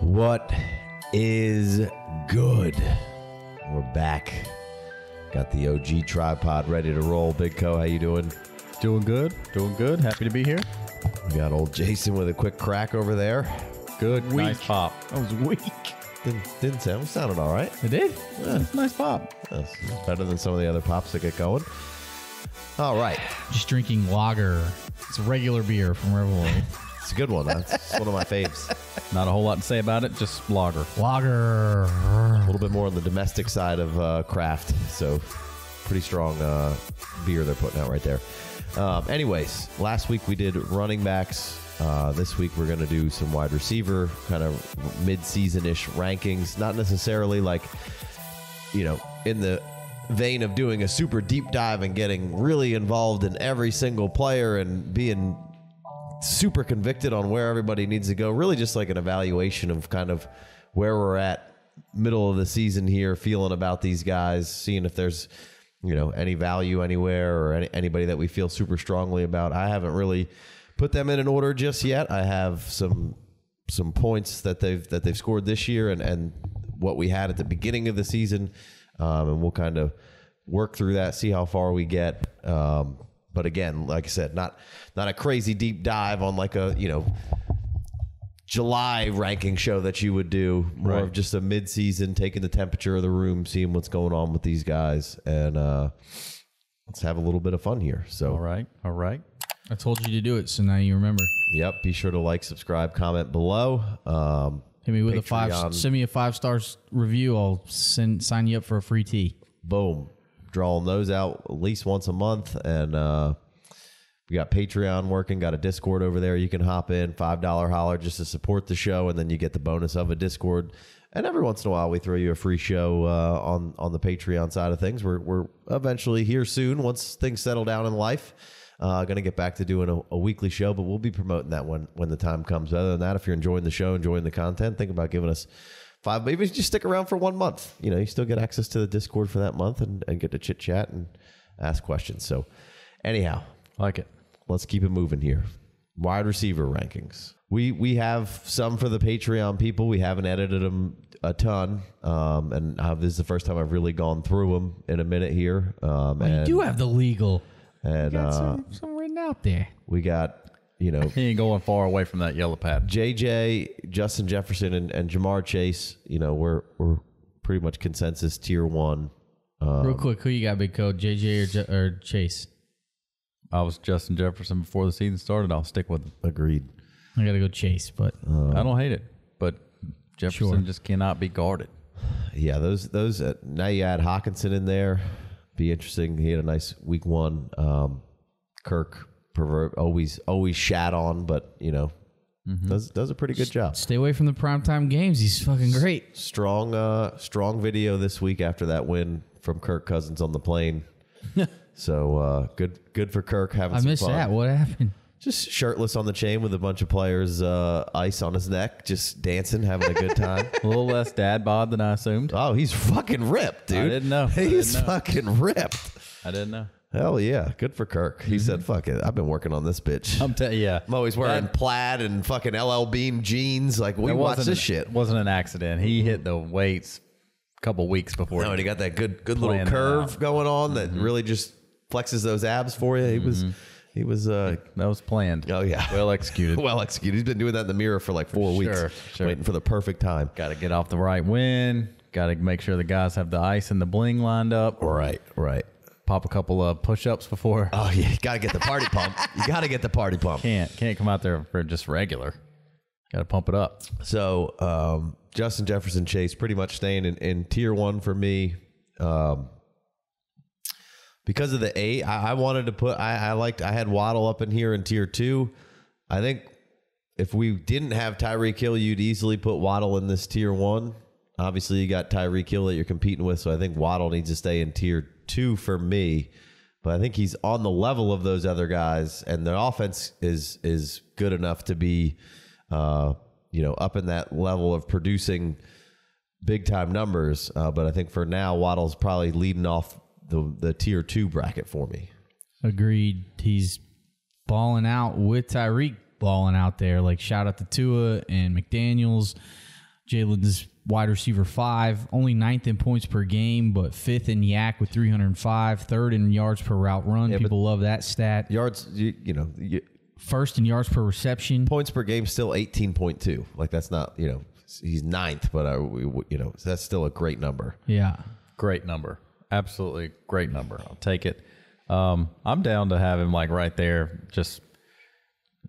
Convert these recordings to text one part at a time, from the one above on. What is good? We're back. Got the OG tripod ready to roll. Big Co, how you doing? Doing good. Doing good. Happy to be here. We got old Jason with a quick crack over there. Good. Weak. Nice pop. That was weak. Didn't sound. It sounded all right. It did. Yeah. Nice pop. That's better than some of the other pops that get going. All right. Just drinking lager. It's a regular beer from Revelry. It's a good one. That's one of my faves. Not a whole lot to say about it. Just lager. Lager. A little bit more on the domestic side of craft. So pretty strong beer they're putting out right there. Anyways, last week we did running backs. This week we're going to do some wide receiver kind of mid-season-ish rankings. Not necessarily like, you know, in the vein of doing a super deep dive and getting really involved in every single player and being super convicted on where everybody needs to go. Really just like an evaluation of kind of where we're at middle of the season here, feeling about these guys, seeing if there's, you know, any value anywhere or anybody that we feel super strongly about. I haven't really put them in an order just yet. I have some points that they've scored this year and what we had at the beginning of the season. And we'll kind of work through that, see how far we get. But again, like I said, not a crazy deep dive on like a, you know, July ranking show that you would do. More right. Of just a mid-season, taking the temperature of the room, seeing what's going on with these guys, and let's have a little bit of fun here. So all right. I told you to do it, so now you remember. Yep. Be sure to like, subscribe, comment below. Hit me with Patreon. Send me a 5-star review. I'll sign you up for a free tea. Boom. Drawing those out at least once a month, and we got Patreon working, got a Discord over there. You can hop in, $5 holler just to support the show, and then you get the bonus of a Discord. And every once in a while, we throw you a free show on the Patreon side of things. We're eventually here soon once things settle down in life. Going to get back to doing a weekly show, but we'll be promoting that when the time comes. Other than that, if you're enjoying the show, enjoying the content, think about giving us. Maybe just stick around for 1 month. You know, you still get access to the Discord for that month and get to chit chat and ask questions. So anyhow, like it. Let's keep it moving here. Wide receiver rankings. We have some for the Patreon people. We haven't edited them a ton. And this is the first time I've really gone through them in a minute here. You do have the legal. And you got some written out there. We got, you know, he ain't going far away from that yellow pad. JJ, Justin Jefferson, and Ja'Marr Chase. You know, we're pretty much consensus tier one. Real quick, who you got, Big Code? JJ or Chase? I was Justin Jefferson before the season started. I'll stick with him. Agreed. I gotta go Chase, but I don't hate it. But Jefferson just cannot be guarded. Yeah, those. Now you add Hawkinson in there. Be interesting. He had a nice week one. Kirk. Always shat on, but you know, does a pretty good job. Stay away from the primetime games. He's fucking great. Strong video this week after that win from Kirk Cousins on the plane. So good for Kirk having some fun. I missed that. What happened? Just shirtless on the chain with a bunch of players, ice on his neck, just dancing, having a good time. A little less dad bod than I assumed. Oh, he's fucking ripped, dude. I didn't know. Fucking ripped. I didn't know. Hell yeah. Good for Kirk. He said, fuck it. I've been working on this bitch. I'm always wearing plaid and fucking LL Bean jeans. Like, we watch this shit. It wasn't an accident. He hit the weights a couple weeks before. No, and he got that good little curve going on that really just flexes those abs for you. He was that was planned. Oh, yeah. Well executed. He's been doing that in the mirror for like 4 weeks. Sure. Waiting for the perfect time. Got to get off the right wind. Got to make sure the guys have the ice and the bling lined up. Right. Pop a couple of push-ups before. Oh, yeah. Gotta get the party pump. You gotta get the party pump. Can't come out there for just regular. Gotta pump it up. So, Justin Jefferson, Chase, pretty much staying in tier one for me. Because of the eight, I wanted to put, I had Waddle up in here in tier two. I think if we didn't have Tyreek Hill, you'd easily put Waddle in this tier one. Obviously, you got Tyreek Hill that you're competing with, so I think Waddle needs to stay in tier two for me, but I think he's on the level of those other guys, and their offense is good enough to be, you know, up in that level of producing big time numbers. But I think for now, Waddle's probably leading off the tier two bracket for me. Agreed. He's balling out with Tyreek balling out there. Like, shout out to Tua and McDaniels. Jalen's wide receiver 5, only 9th in points per game, but 5th in yak with 305, 3rd in yards per route run. Yeah, people love that stat. Yards, you know, 1st in yards per reception. Points per game still 18.2. Like, that's not, you know, he's 9th, but that's still a great number. Yeah. Great number. Absolutely great number. I'll take it. I'm down to have him like right there, just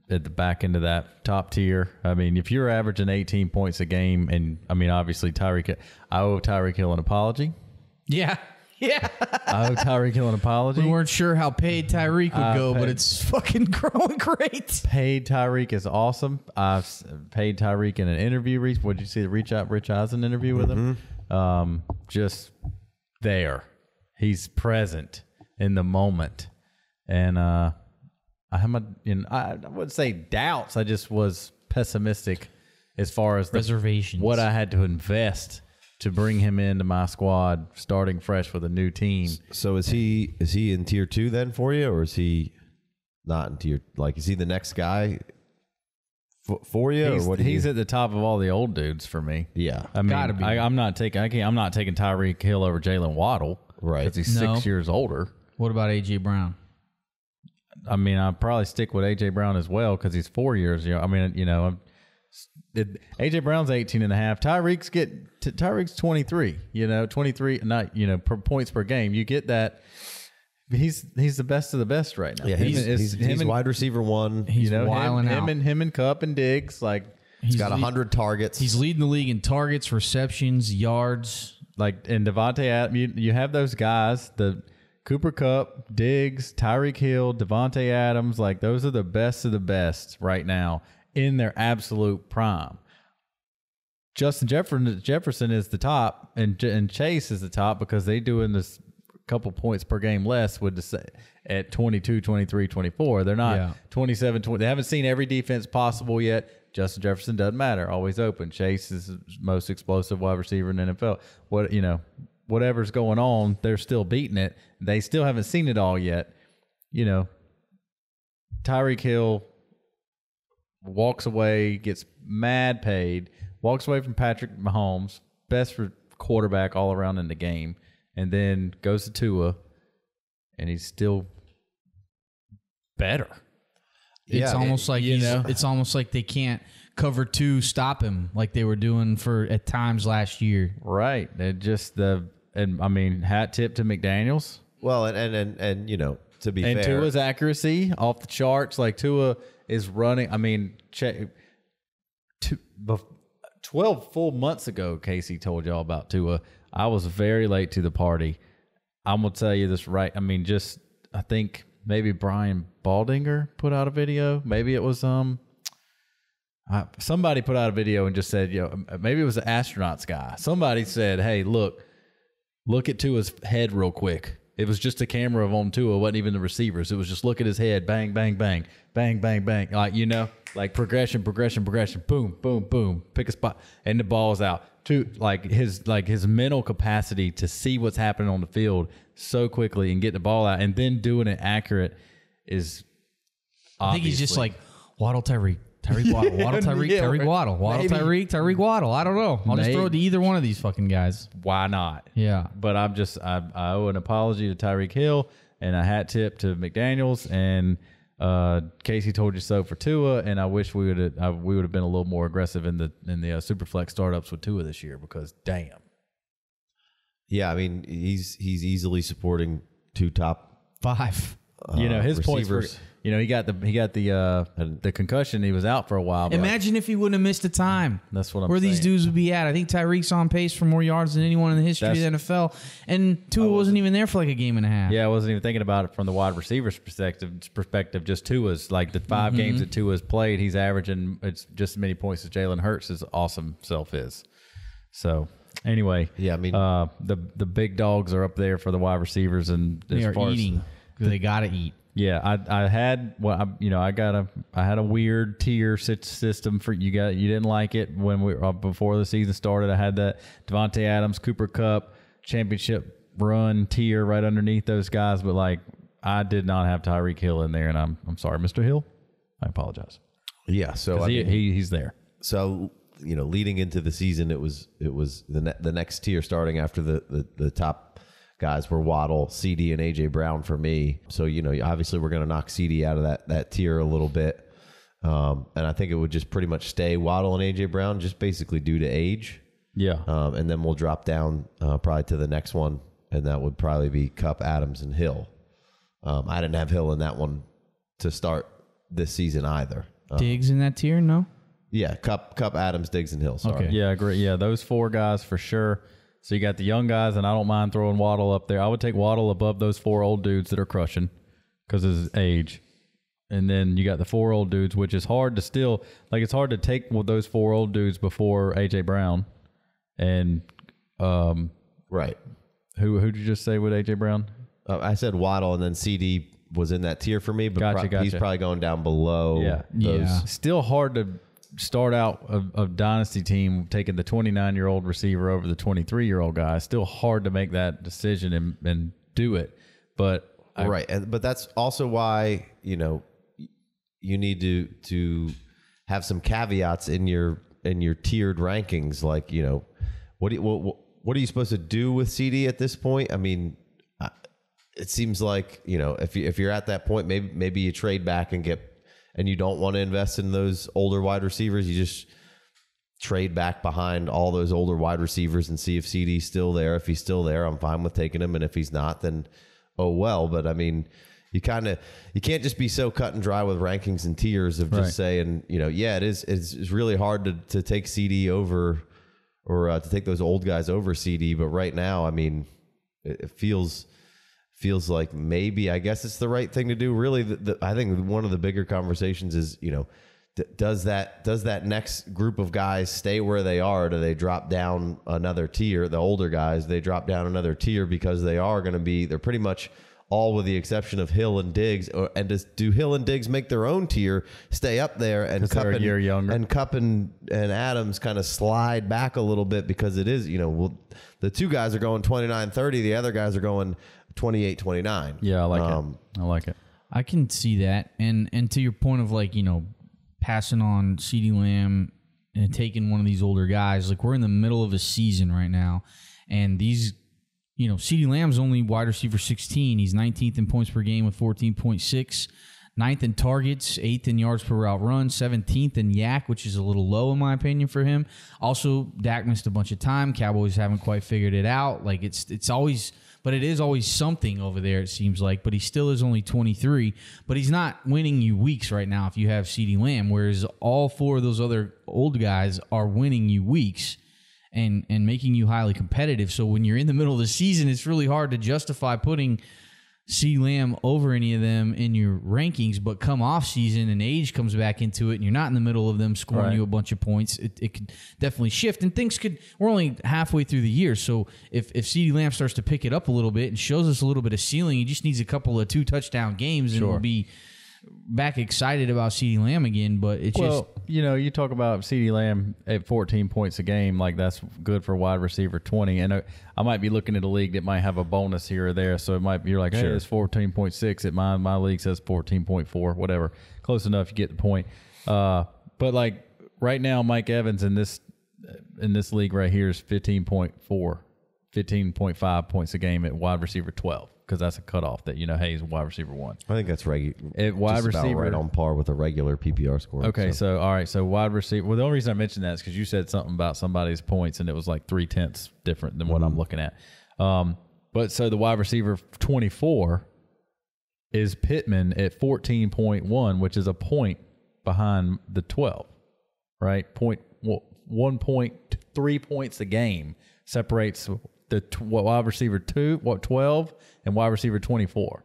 at the back end of that top tier. I mean, if you're averaging 18 points a game, and I mean, obviously I owe Tyreek Hill an apology. Yeah. I owe Tyreek Hill an apology. We weren't sure how paid Tyreek would go, but it's fucking growing great. Paid Tyreek is awesome. I've paid Tyreek in an interview. What did you see? The Reach Out Rich Eisen interview with him. Just there. He's present in the moment. And I wouldn't say doubts. I just was pessimistic as far as reservations. What I had to invest to bring him into my squad, starting fresh with a new team. So is he in tier 2 then for you, or is he not in tier? Like, is he the next guy for you? He's at the top of all the old dudes for me. Yeah, I mean, I'm not taking Tyreek Hill over Jaylen Waddle, right? Because he's 6 years older. What about A.J. Brown? I mean, I'd probably stick with A.J. Brown as well because he's 4 years. A.J. Brown's 18 and a half. Tyreek's 23. 23. Not points per game. You get that. He's the best of the best right now. Yeah, he's wide receiver 1. He's wilding out. Him and Kupp and Diggs. Like, he's got 100 targets. He's leading the league in targets, receptions, yards. Like, and Davante Adams. You have those guys. The Cooper Kupp, Diggs, Tyreek Hill, Davante Adams, like, those are the best of the best right now in their absolute prime. Justin Jefferson is the top, and Chase is the top because they doing this couple points per game less with at 22, 23, 24. They're not 27, 20. They haven't seen every defense possible yet. Justin Jefferson doesn't matter. Always open. Chase is the most explosive wide receiver in the NFL. Whatever's going on, they're still beating it. They still haven't seen it all yet. Tyreek Hill walks away, gets mad paid, walks away from Patrick Mahomes, best quarterback all around in the game, and then goes to Tua, and he's still better. It's almost like they can't cover two, stop him like they were doing at times last year. Right. Hat tip to McDaniels. Well, to be fair. And Tua's accuracy off the charts. Like, Tua is running. 12 full months ago, Casey told y'all about Tua. I was very late to the party. I'm going to tell you this right. I think maybe Brian Baldinger put out a video. Maybe it was somebody put out a video and just said, maybe it was the astronauts guy. Somebody said, hey, look at Tua's head real quick. It was just a camera on Tua. It wasn't even the receivers. It was just look at his head. Bang, bang, bang, bang, bang, bang. Like progression, progression, progression. Boom, boom, boom. Pick a spot. And the ball's out. His mental capacity to see what's happening on the field so quickly and get the ball out and then doing it accurate is obviously. I think he's just like, Waddle, Tyreek. Tyreek Waddle, Waddle, Tyreek, Tyreek Waddle, Waddle, Tyreek, Tyreek Waddle. I don't know. I'll just throw it to either one of these fucking guys. Why not? Yeah. But I owe an apology to Tyreek Hill and a hat tip to McDaniels and Casey told you so for Tua. And I wish we would have been a little more aggressive in the Superflex startups with Tua this year because damn. Yeah, I mean he's easily supporting 2 top 5. His receivers. Points. He got the concussion. He was out for a while. Imagine if he wouldn't have missed a time. That's what I'm saying. Where these dudes would be at. I think Tyreek's on pace for more yards than anyone in the history of the NFL. And Tua wasn't even there for like a game and a half. Yeah, I wasn't even thinking about it from the wide receiver's perspective. Just Tua's like the 5 games that Tua's played. He's averaging just as many points as Jalen Hurts' awesome self is. So. Anyway, the big dogs are up there for the wide receivers, and they got to eat. Yeah, I had a weird tier system for you guys. You didn't like it when before the season started. I had that Davante Adams, Cooper Kupp championship run tier right underneath those guys, but like I did not have Tyreek Hill in there, and I'm sorry, Mr. Hill. I apologize. Yeah, so he's there. So leading into the season, it was the next tier starting after the top guys were Waddle, CeeDee, and A.J. Brown for me. So obviously we're going to knock CeeDee out of that tier a little bit. And I think it would just pretty much stay Waddle and A.J. Brown just basically due to age. Yeah. And then we'll drop down probably to the next one, and that would probably be Kupp, Adams, and Hill. I didn't have Hill in that one to start this season either. Diggs in that tier, no? Yeah, Kupp, Adams, Diggs, and Hill. Sorry. Okay. Yeah, great. Yeah, those four guys for sure. So you got the young guys, and I don't mind throwing Waddle up there. I would take Waddle above those four old dudes that are crushing because of his age. And then you got the four old dudes, which is hard to still – like it's hard to take with those four old dudes before A.J. Brown. And right. Who did you just say with A.J. Brown? I said Waddle, and then CeeDee was in that tier for me, but gotcha. He's probably going down below those. Yeah. Still hard to start out a dynasty team taking the 29-year-old receiver over the 23-year-old guy. Still hard to make that decision and do it. But but that's also why you need to have some caveats in your tiered rankings. Like, what are you supposed to do with CeeDee at this point? I mean, it seems like if you're at that point, maybe you trade back and you don't want to invest in those older wide receivers. You just trade back behind all those older wide receivers and see if CeeDee's still there. If he's still there, I'm fine with taking him, and if he's not, then oh well. But I mean, you can't just be so cut and dry with rankings and tiers of just saying, yeah, it's really hard to take CeeDee over or to take those old guys over CeeDee. But right now, I mean, it feels like maybe, I guess it's the right thing to do. Really, I think one of the bigger conversations is, does that next group of guys stay where they are? Do they drop down another tier? The older guys, they drop down another tier because they're pretty much all with the exception of Hill and Diggs. And do Hill and Diggs make their own tier, stay up there, and Kupp and Adams kind of slide back a little bit because it is, the two guys are going 29-30. The other guys are going 28-29. Yeah, I like it. I like it. I can see that. And to your point of passing on CeeDee Lamb and taking one of these older guys, like we're in the middle of a season right now, and these CeeDee Lamb's only wide receiver 16. He's 19th in points per game with 14.6, 9th in targets, 8th in yards per route run, 17th in yak, which is a little low in my opinion for him. Also, Dak missed a bunch of time. Cowboys haven't quite figured it out. Like it's always, but it is always something over there, it seems like. But he still is only 23. But he's not winning you weeks right now if you have CeeDee Lamb, whereas all four of those other old guys are winning you weeks and making you highly competitive. So when you're in the middle of the season, it's really hard to justify putting CeeDee Lamb over any of them in your rankings. But come off season and age comes back into it, and you're not in the middle of them scoring you a bunch of points, it could definitely shift. And things could, we're only halfway through the year, so if CeeDee Lamb starts to pick it up a little bit and shows us a little bit of ceiling, he just needs a couple of 2-touchdown games, and we'll be back excited about CeeDee Lamb again. But it's you talk about CeeDee Lamb at 14 points a game, like that's good for wide receiver 20. And I might be looking at a league that might have a bonus here or there, so it might be, you're like, hey, it's 14.6 at my league says 14.4, whatever, close enough. You get the point. But like right now, Mike Evans in this league right here is 15.5 points a game at wide receiver 12. Because that's a cutoff that, hey, he's wide receiver 1. I think that's right on par with a regular PPR score. Okay, so all right, so wide receiver. Well, the only reason I mentioned that is because you said something about somebody's points, and it was like 0.3 different than what I'm looking at. But so the wide receiver 24 is Pittman at 14.1, which is a point behind the 12, right? 3 points a game separates the wide receiver 12 and wide receiver 24.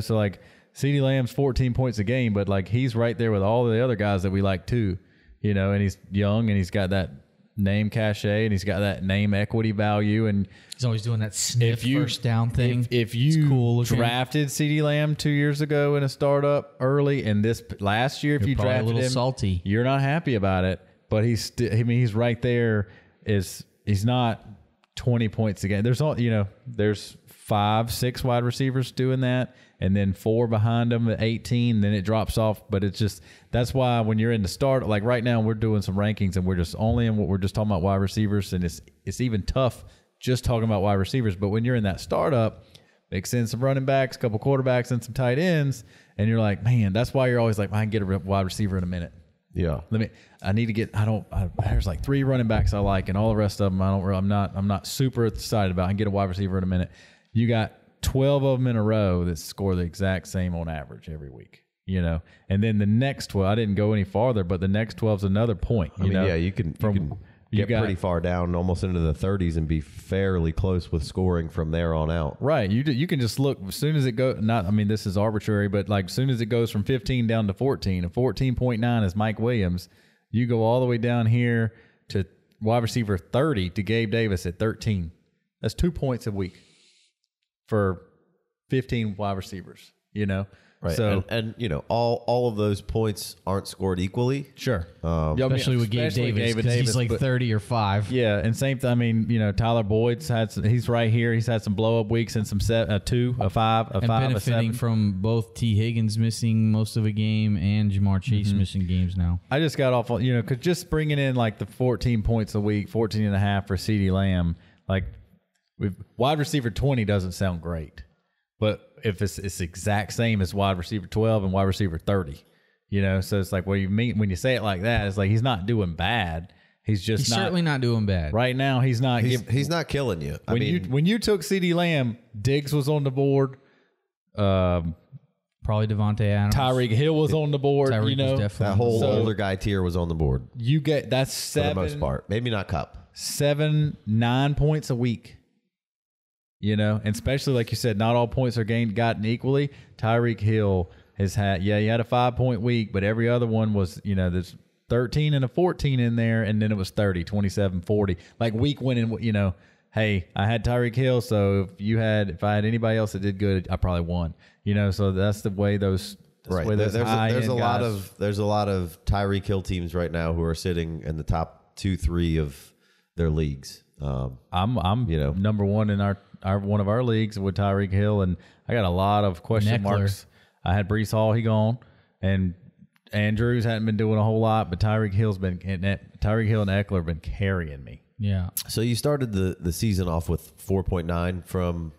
So like CeeDee Lamb's 14 points a game, but like he's right there with all of the other guys that we like too, and he's young and he's got that name cachet and he's got that name equity value. And he's always doing that first down thing. If you drafted CeeDee Lamb 2 years ago in a startup early, and this last year, if you drafted a little him, salty, you're not happy about it, but he's right there. He's not 20 points a game. There's 5, 6 wide receivers doing that, and then 4 behind them at 18, then it drops off. But it's just, that's why when you're in the start, like right now we're doing some rankings and we're just only in what we're just talking about wide receivers, and it's even tough just talking about wide receivers. But when you're in that startup, extend some running backs, a couple quarterbacks, and some tight ends, and you're like, man, that's why you're always like, I can get a wide receiver in a minute. Yeah. There's like 3 running backs I like, and all the rest of them I'm not super excited about. I can get a wide receiver in a minute. You got 12 of them in a row that score the exact same on average every week, you know? And then the next 12, I didn't go any farther, but the next 12's another point. You know? Yeah, you can get pretty far down, almost into the 30s, and be fairly close with scoring from there on out. Right. You can just look, as soon as it goes, this is arbitrary, but like as soon as it goes from 15 down to 14, and 14.9 is Mike Williams, you go all the way down here to wide receiver 30 to Gabe Davis at 13. That's 2 points a week for 15 wide receivers, you know? Right. So, and you know, all of those points aren't scored equally. Sure. Especially with Gabe Davis, because he's like 30 or 5. Yeah, and same thing. Tyler Boyd's had some, he's right here. He's had some blow-up weeks and some 2, 5, 5, and 7. Benefiting from both Tee Higgins missing most of a game and Ja'Marr Chase missing games now. I just got off, because just bringing in like the 14 points a week, 14.5 for CeeDee Lamb, like wide receiver 20 doesn't sound great. But if it's exact same as wide receiver 12 and wide receiver 30, so it's like, you mean when you say it like that, it's like he's not doing bad. He's certainly not doing bad right now. He's not killing you. When you took CeeDee Lamb, Diggs was on the board. Probably Davante Adams. Tyreek Hill was on the board. That whole older guy tier was on the board. You get that's 7 for the most part. Maybe not Cup. 7, 9 points a week. And especially like you said, not all points are gotten equally. Tyreek Hill he had a 5-point week, but every other one was, there's 13 and a 14 in there, and then it was 30, 27, 40. Like week winning, hey, I had Tyreek Hill, so if I had anybody else that did good, I probably won. So that's the way those. Right. There's a lot of Tyreek Hill teams right now who are sitting in the top 2, 3 of their leagues. I'm number 1 in our one of our leagues with Tyreek Hill, and I got a lot of question marks. I had Breece Hall, he gone, and Andrews hadn't been doing a whole lot, but Tyreek Hill and Ekeler have been carrying me. Yeah. So you started the season off with 4.9 from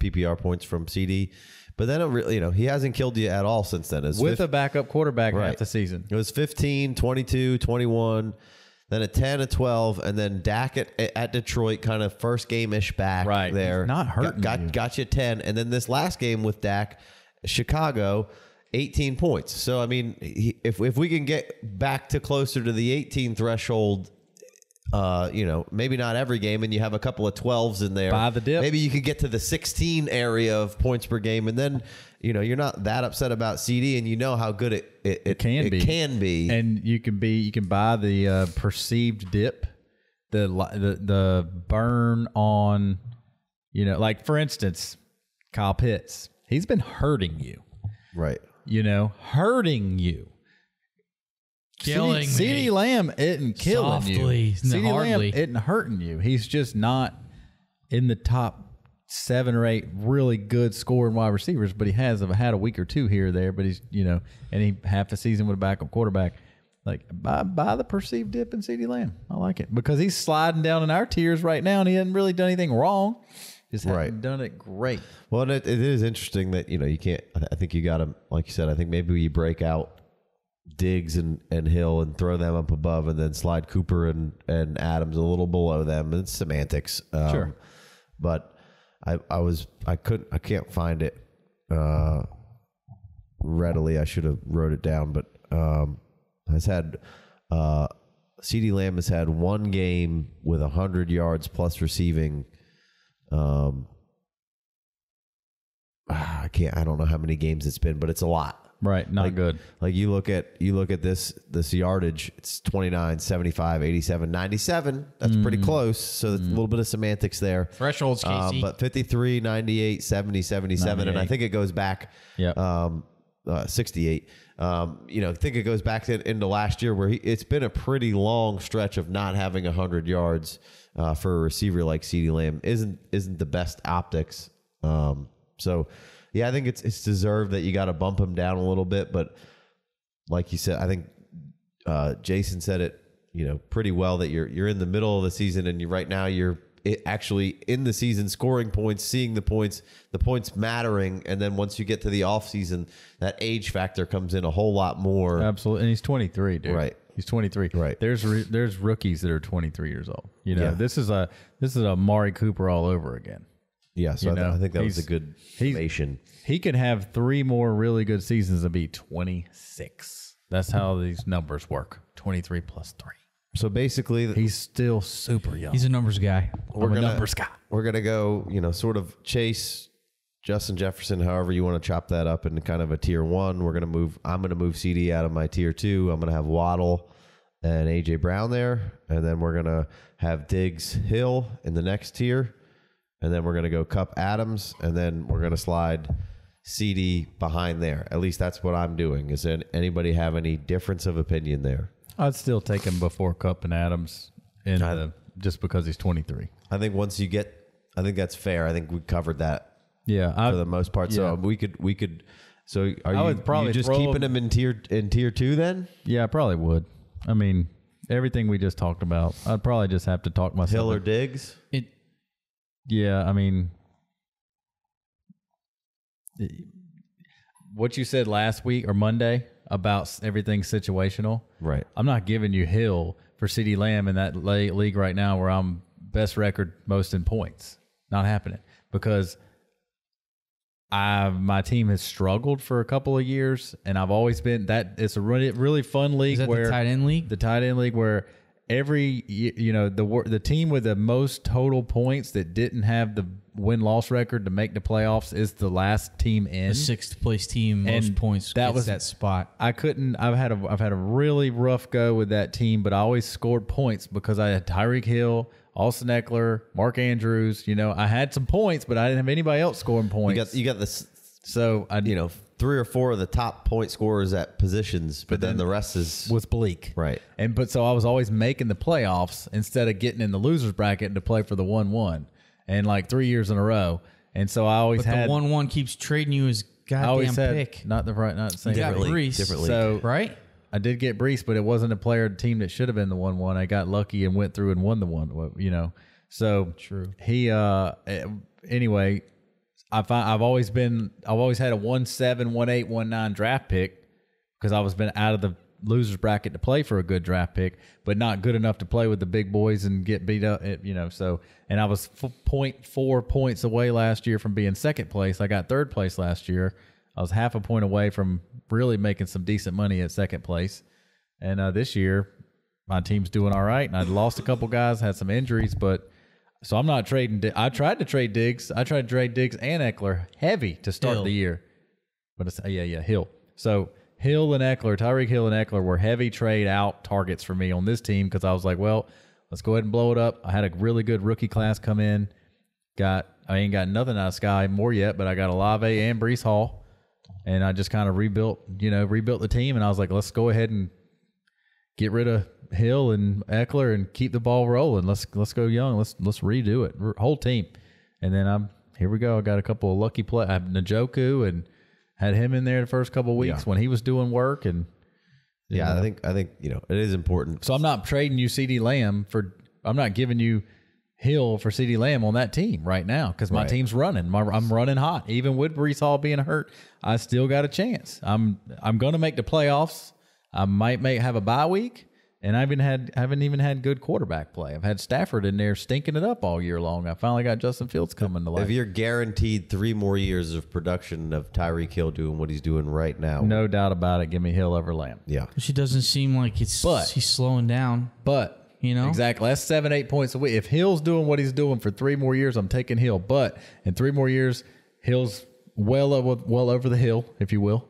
PPR points from CD, but then he hasn't killed you at all since then. With a backup quarterback half the season. It was 15, 22, 21. Then a 10, a 12, and then Dak at Detroit, kind of first game-ish back right there. He's not hurting. Got you 10. And then this last game with Dak, Chicago, 18 points. So, if we can get back to closer to the 18 threshold, maybe not every game, and you have a couple of 12s in there. By the dip. Maybe you could get to the 16 area of points per game, and then you're not that upset about CD, and how good it can be. And you can buy the perceived dip, the burn on, like for instance, Kyle Pitts, he's been hurting you, right? Hurting you. Killing CeeDee Lamb isn't killing you. CeeDee Lamb isn't hurting you. He's just not in the top 7 or 8 really good scoring wide receivers, but he has had a week or two here or there, but he's, and he half the season with a backup quarterback. Like, buy the perceived dip in CeeDee Lamb. I like it because he's sliding down in our tiers right now, and he hasn't really done anything wrong. Just haven't done it great. Well, and it is interesting that, you can't, I think you got him, like you said, I think maybe you break out Diggs and Hill and throw them up above, and then slide Cooper and Adams a little below them. It's semantics, sure. But I can't find it readily. I should have wrote it down, but CeeDee Lamb has had 1 game with 100 yards plus receiving. I don't know how many games it's been, but it's a lot. Right, not good. Like you look at this yardage, it's 29, 75, 87, 97. That's pretty close. So that's a little bit of semantics there. Thresholds, Casey. But 53, 98, 70, 77, and I think it goes back 68. I think it goes back into last year where it's been a pretty long stretch of not having 100 yards for a receiver like CeeDee Lamb. Isn't the best optics So, yeah, I think it's deserved that you got to bump him down a little bit. But like you said, I think Jason said it, you know, pretty well that you're in the middle of the season and you're actually in the season scoring points, seeing the points mattering. And then once you get to the offseason, that age factor comes in a whole lot more. Absolutely. And he's 23, dude. Right. He's 23. Right. There's rookies that are 23 years old. You know, yeah. This is a Amari Cooper all over again. Yeah, so I think that was a good summation. He could have three more really good seasons and be 26. That's how these numbers work. 23 plus 3. So basically... he's still super young. He's a numbers guy. We're going to go, you know, sort of Chase, Justin Jefferson, however you want to chop that up into kind of a tier one. I'm going to move CeeDee out of my tier two. I'm going to have Waddle and A.J. Brown there. And then we're going to have Diggs, Hill in the next tier. And then we're going to go Kupp, Adams, and then we're going to slide CeeDee behind there. At least that's what I'm doing. Is there anybody have any difference of opinion there? I'd still take him before Kupp and Adams just because he's 23. I think that's fair. I think we covered that. Yeah, for the most part. Yeah. So we could. So are you just keeping him in tier two then? Yeah, I probably would. I mean, everything we just talked about, I'd probably just have to talk myself. Hill or Diggs. Yeah, I mean, what you said last week or Monday about everything situational. Right. I'm not giving you Hill for CeeDee Lamb in that league right now where I'm best record, most in points. Not happening because my team has struggled for a couple of years, and I've always been that. It's a really fun league. Is that where the tight end league? The tight end league where. Every, you know, the team with the most total points that didn't have the win-loss record to make the playoffs is the last team in. The sixth place team most and points that was that spot. I've had a really rough go with that team, but I always scored points because I had Tyreek Hill, Austin Ekeler, Mark Andrews. You know, I had some points, but I didn't have anybody else scoring points. You got this. So I three or four of the top point scorers at positions, but then the rest was bleak. Right. So I was always making the playoffs instead of getting in the loser's bracket to play for the 1-1 and like 3 years in a row. And so I always had the 1-1 keeps trading you his goddamn pick. Not the same. You got Brees. So right? I did get Brees, but it wasn't a player team that should have been the 1-1. I got lucky and went through and won the 1-1, you know. So true. He anyway, I've always had a 1-7, 1-8, 1-9 draft pick because I was been out of the loser's bracket to play for a good draft pick, but not good enough to play with the big boys and get beat up, you know. So, and I was 0.4 points away last year from being second place. I got third place last year. I was half a point away from really making some decent money at second place. And this year, my team's doing all right. And I lost a couple guys, had some injuries, but. So I'm not trading. I tried to trade Diggs. I tried to trade Diggs and Ekeler heavy to start the year. But it's, Hill. So Hill and Ekeler, Tyreek Hill and Ekeler were heavy trade out targets for me on this team because I was like, well, let's go ahead and blow it up. I had a really good rookie class come in. I ain't got nothing out of Sky Moore yet, but I got Olave and Brees Hall. And I just kind of rebuilt the team. And I was like, let's go ahead and get rid of Hill and Ekeler and keep the ball rolling. Let's go young. Let's redo it. Whole team. And then here we go. I got a couple of lucky play. I have Njoku and had him in there the first couple of weeks when he was doing work. And you know. I think you know it is important. So I'm not trading you CeeDee Lamb I'm not giving you Hill for CeeDee Lamb on that team right now because my team's running. I'm running hot. Even with Brees Hall being hurt, I still got a chance. I'm going to make the playoffs. I might have a bye week. And I haven't even had good quarterback play. I've had Stafford in there stinking it up all year long. I finally got Justin Fields coming to life. If you're guaranteed 3 more years of production of Tyreek Hill doing what he's doing right now. No doubt about it. Give me Hill over Lamb. Yeah. She doesn't seem like he's slowing down. But, you know. Exactly. That's 7-8 points a week. If Hill's doing what he's doing for 3 more years, I'm taking Hill. But in 3 more years, Hill's well over the hill, if you will.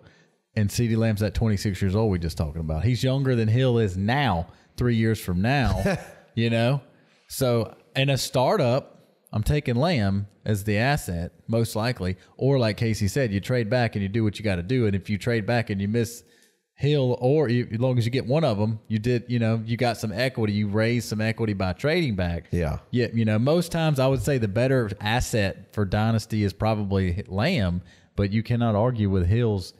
And CeeDee Lamb's at 26 years old we just talking about. He's younger than Hill is now, 3 years from now, you know? So in a startup, I'm taking Lamb as the asset, most likely. Or like Casey said, you trade back and you do what you got to do. And if you trade back and you miss Hill, or you, as long as you get one of them, you did, you know, you got some equity, you raised some equity by trading back. Yeah. Yeah. You know, most times I would say the better asset for Dynasty is probably Lamb, but you cannot argue with Hill's.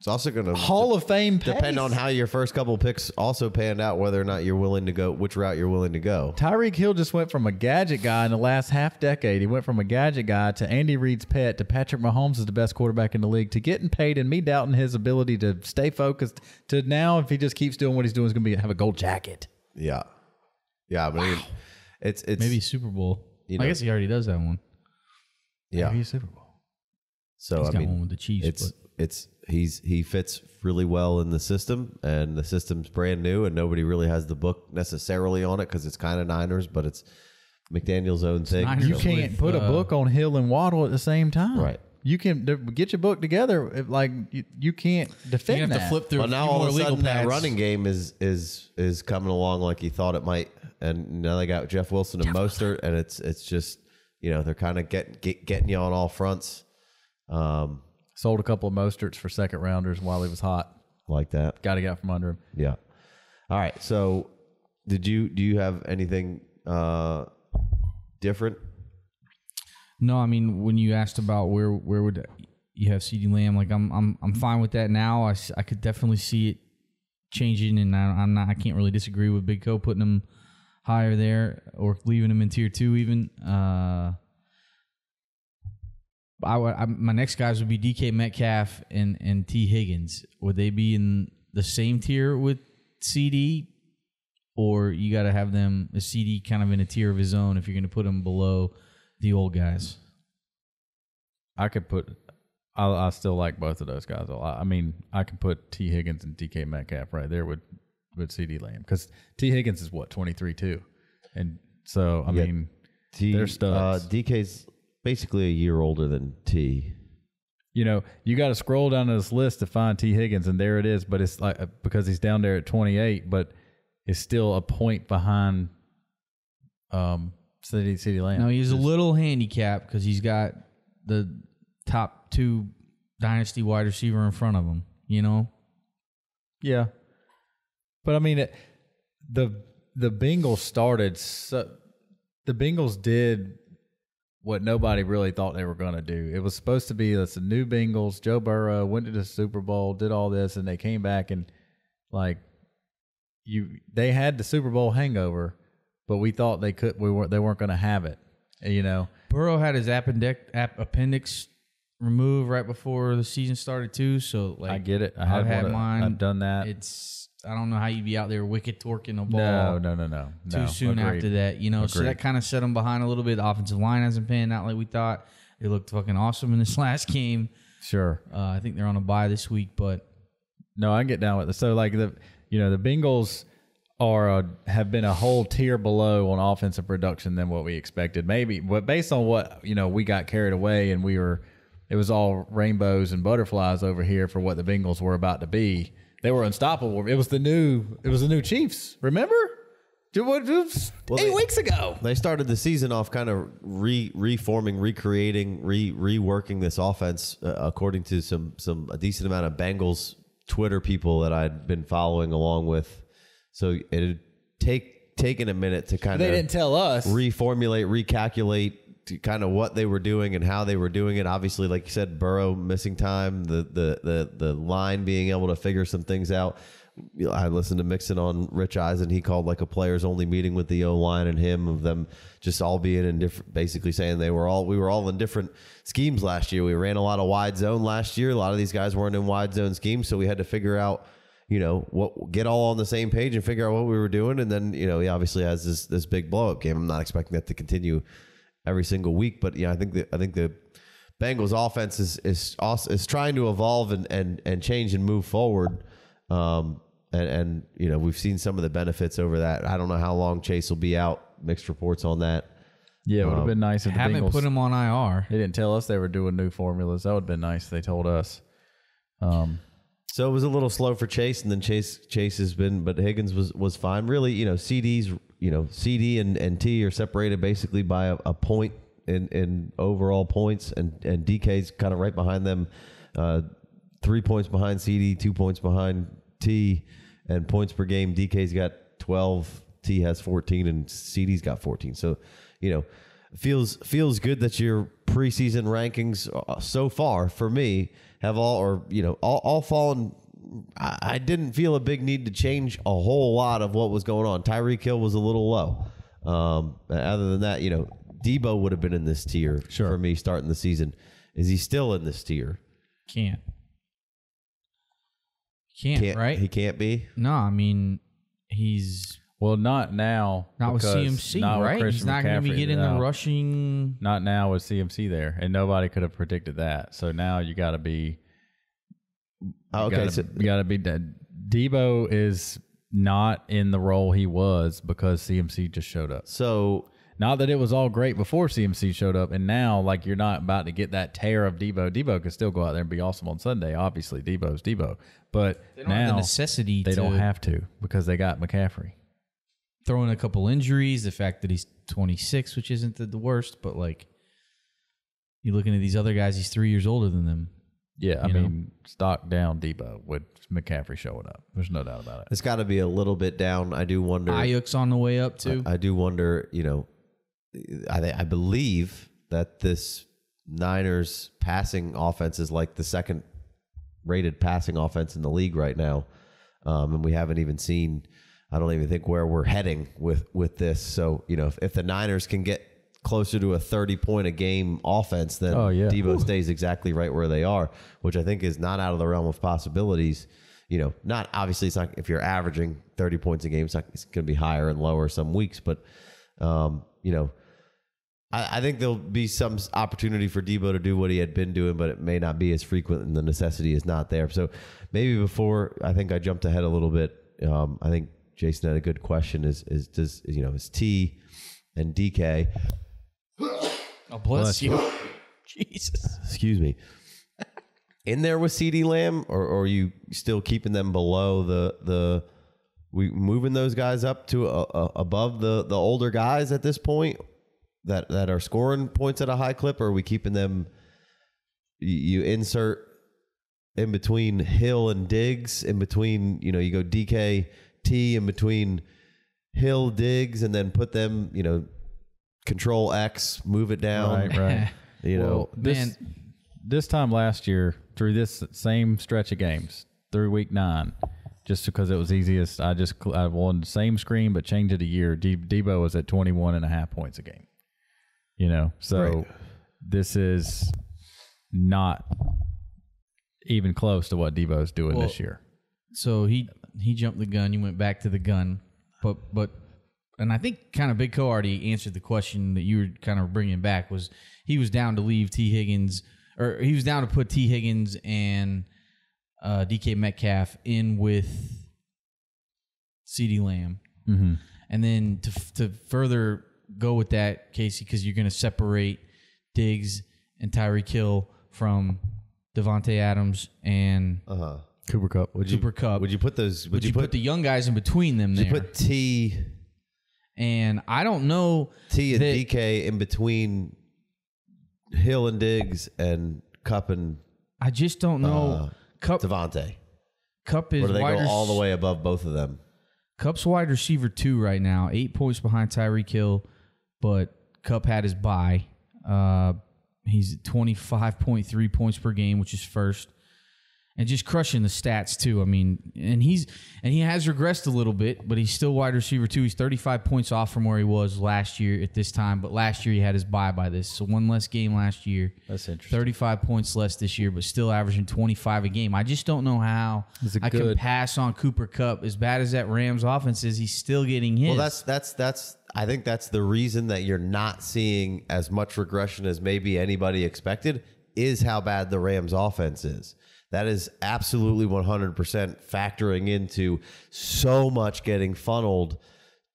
It's also going to Hall of Fame pace. Depend on how your first couple of picks also panned out, whether or not you're willing to go, which route you're willing to go. Tyreek Hill just went from a gadget guy in the last half decade. He went from a gadget guy to Andy Reid's pet to Patrick Mahomes is the best quarterback in the league to getting paid and me doubting his ability to stay focused to now, if he just keeps doing what he's doing, he's going to have a gold jacket. Yeah. Yeah. But wow. I mean, it's maybe Super Bowl. You know, I guess he already does that one. Yeah. Maybe Super Bowl. So he's got one with the Chiefs. He fits really well in the system, and the system's brand new, and nobody really has the book necessarily on it because it's kind of Niners, but it's McDaniels' own thing. You can't put a book on Hill and Waddle at the same time, right? You can get your book together. If, like you can't defend. You have to flip through. Well, now all of a sudden that running game is coming along like he thought it might, and now they got Jeff Wilson and Mostert, and it's just, you know, they're kind of getting you on all fronts. Sold a couple of Mosterts for second rounders while he was hot. Like that. Got to get out from under him. Yeah. All right. So, do you have anything different? No, I mean, when you asked about where would you have CeeDee Lamb, like I'm fine with that now. I could definitely see it changing, and I can't really disagree with Big Co putting him higher there or leaving him in tier 2 even. My next guys would be DK Metcalf and Tee Higgins. Would they be in the same tier with CD, or you got to have them a CD kind of in a tier of his own if you're going to put them below the old guys? I still like both of those guys. I mean, I can put Tee Higgins and DK Metcalf right there with CeeDee Lamb, because Tee Higgins is what 23-2, and so I mean they're studs. DK's basically a year older than T. You know, you got to scroll down to this list to find Tee Higgins, and there it is. But it's like, because he's down there at 28, but it's still a point behind CeeDee Lamb. No, he's a little handicapped because he's got the top 2 dynasty wide receiver in front of him. You know. Yeah, but I mean, the Bengals started. So, the Bengals did what nobody really thought they were going to do. It was supposed to be this new Bengals. Joe Burrow went to the Super Bowl, did all this, and they came back and they had the Super Bowl hangover, but we thought they weren't going to have it. You know, Burrow had his appendix removed right before the season started too. So I get it. I've had mine. I've done that. I don't know how you'd be out there wicked torquing the ball. No. Too soon. Agreed. After that, you know. Agreed. So that kind of set them behind a little bit. The offensive line hasn't panned out like we thought. They looked fucking awesome in this last game. Sure. I think they're on a bye this week, but no, I can get down with it. So the Bengals have been a whole tier below on offensive production than what we expected. Maybe, but based on what, you know, we got carried away and it was all rainbows and butterflies over here for what the Bengals were about to be. They were unstoppable. It was the new Chiefs. Remember? Eight weeks ago. They started the season off kind of reforming, recreating, reworking this offense, according to a decent amount of Bengals Twitter people that I'd been following along with. So it had taken a minute to kind of... They didn't tell us. Reformulate, recalculate to kind of what they were doing and how they were doing it. Obviously, like you said, Burrow missing time, the line being able to figure some things out. I listened to Mixon on Rich Eisen. He called like a players only meeting with the O line and him, of them just all being in different, basically saying we were all in different schemes last year. We ran a lot of wide zone last year. A lot of these guys weren't in wide zone schemes, so we had to figure out, you know, get all on the same page and figure out what we were doing. And then, you know, he obviously has this big blow up game. I'm not expecting that to continue every single week, but yeah, I think the Bengals offense is trying to evolve and change and move forward. And you know, we've seen some of the benefits over that. I don't know how long Chase will be out. Mixed reports on that. Yeah, it would have been nice if the Bengals put him on IR. They didn't tell us they were doing new formulas. That would have been nice if they told us. So it was a little slow for Chase, and then Chase has been, but Higgins was fine. Really, you know, CD and T are separated basically by a point in overall points, and DK's kind of right behind them, 3 points behind CD, 2 points behind Tee and points per game. DK's got 12. Tee has 14, and CeeDee's got 14. So, you know, feels good that your preseason rankings so far for me have all fallen. I didn't feel a big need to change a whole lot of what was going on. Tyreek Hill was a little low. Other than that, you know, Deebo would have been in this tier for me starting the season. Is he still in this tier? Can't, right? He can't be? No, I mean, he's... Well, not now. Not with CMC, right? He's not going to be getting the rushing... Not now with CMC there, and nobody could have predicted that. So now you got to be... You got to be dead. Deebo is not in the role he was because CMC just showed up. So... Not that it was all great before CMC showed up, and now, like, you're not about to get that tear of Deebo. Deebo could still go out there and be awesome on Sunday. Obviously, Deebo's Deebo. But they don't have the necessity to. They don't have to because they got McCaffrey. Throwing a couple injuries, the fact that he's 26, which isn't the worst, but, like, you're looking at these other guys, he's 3 years older than them. Yeah, I mean, stock down Deebo with McCaffrey showing up. There's no doubt about it. It's got to be a little bit down. I do wonder. Ayuk's on the way up, too. I do wonder, you know, I believe that this Niners passing offense is like the second rated passing offense in the league right now. And we haven't even seen, I don't even think where we're heading with this. So, you know, if the Niners can get closer to a 30 point a game offense, then Deebo stays exactly right where they are, which I think is not out of the realm of possibilities. You know, not obviously it's not, if you're averaging 30 points a game, it's going to be higher and lower some weeks, but, you know, I think there'll be some opportunity for Deebo to do what he had been doing, but it may not be as frequent and the necessity is not there. So maybe before, I think I jumped ahead a little bit. I think Jason had a good question is Tee and DK. Oh, bless you. Jesus. Excuse me. In there with CeeDee Lamb, or are you still keeping them below the we moving those guys up to above the older guys at this point that are scoring points at a high clip, or are we keeping them? You insert in between Hill and Diggs, in between, you know, you go DK, Tee, in between Hill, Diggs, and then put them, you know, control X, move it down. Right. You know, this time last year, through this same stretch of games, through week 9, just because it was easiest, I won the same screen but changed it a year. Deebo was at 21.5 points a game. You know, so This is not even close to what Deebo's doing this year. So he jumped the gun. You went back to the gun, but and I think kind of Big Co already answered the question that you were kind of bringing back. Was he was down to leave Tee Higgins, or he was down to put Tee Higgins and DK Metcalf in with CeeDee Lamb. Mm-hmm. And then to further go with that, Casey, because you're going to separate Diggs and Tyreek Hill from Davante Adams and Cooper Kupp. Would you put those? Would you put the young guys in between them there? You put Tee and I don't know. Tee and DK in between Hill and Diggs and Kupp and... I just don't know... Davante. Kupp is... Or do they go all the way above both of them? Kupp's wide receiver 2 right now. 8 points behind Tyreek Hill, but Kupp had his bye. He's at 25.3 points per game, which is first. And just crushing the stats, too. I mean, he has regressed a little bit, but he's still wide receiver 2. He's 35 points off from where he was last year at this time, but last year he had his bye by this. So one less game last year. That's interesting. 35 points less this year, but still averaging 25 a game. I just don't know how I can pass on Cooper Kupp. As bad as that Rams offense is, he's still getting his. Well, that's I think that's the reason that you're not seeing as much regression as maybe anybody expected, is how bad the Rams offense is. That is absolutely 100% factoring into so much getting funneled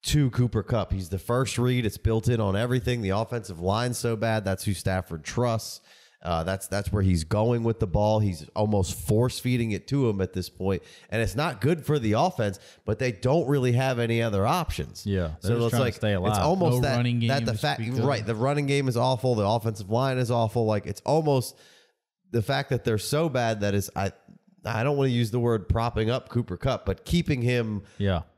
to Cooper Kupp. He's the first read. It's built in on everything. The offensive line's so bad. That's who Stafford trusts. That's where he's going with the ball. He's almost force-feeding it to him at this point. And it's not good for the offense, but they don't really have any other options. Yeah, so it's like stay alive. It's almost no that, running game that the fact right. The running game is awful. The offensive line is awful. Like, it's almost... The fact that they're so bad that is, I I don't want to use the word propping up Cooper Kupp, but keeping him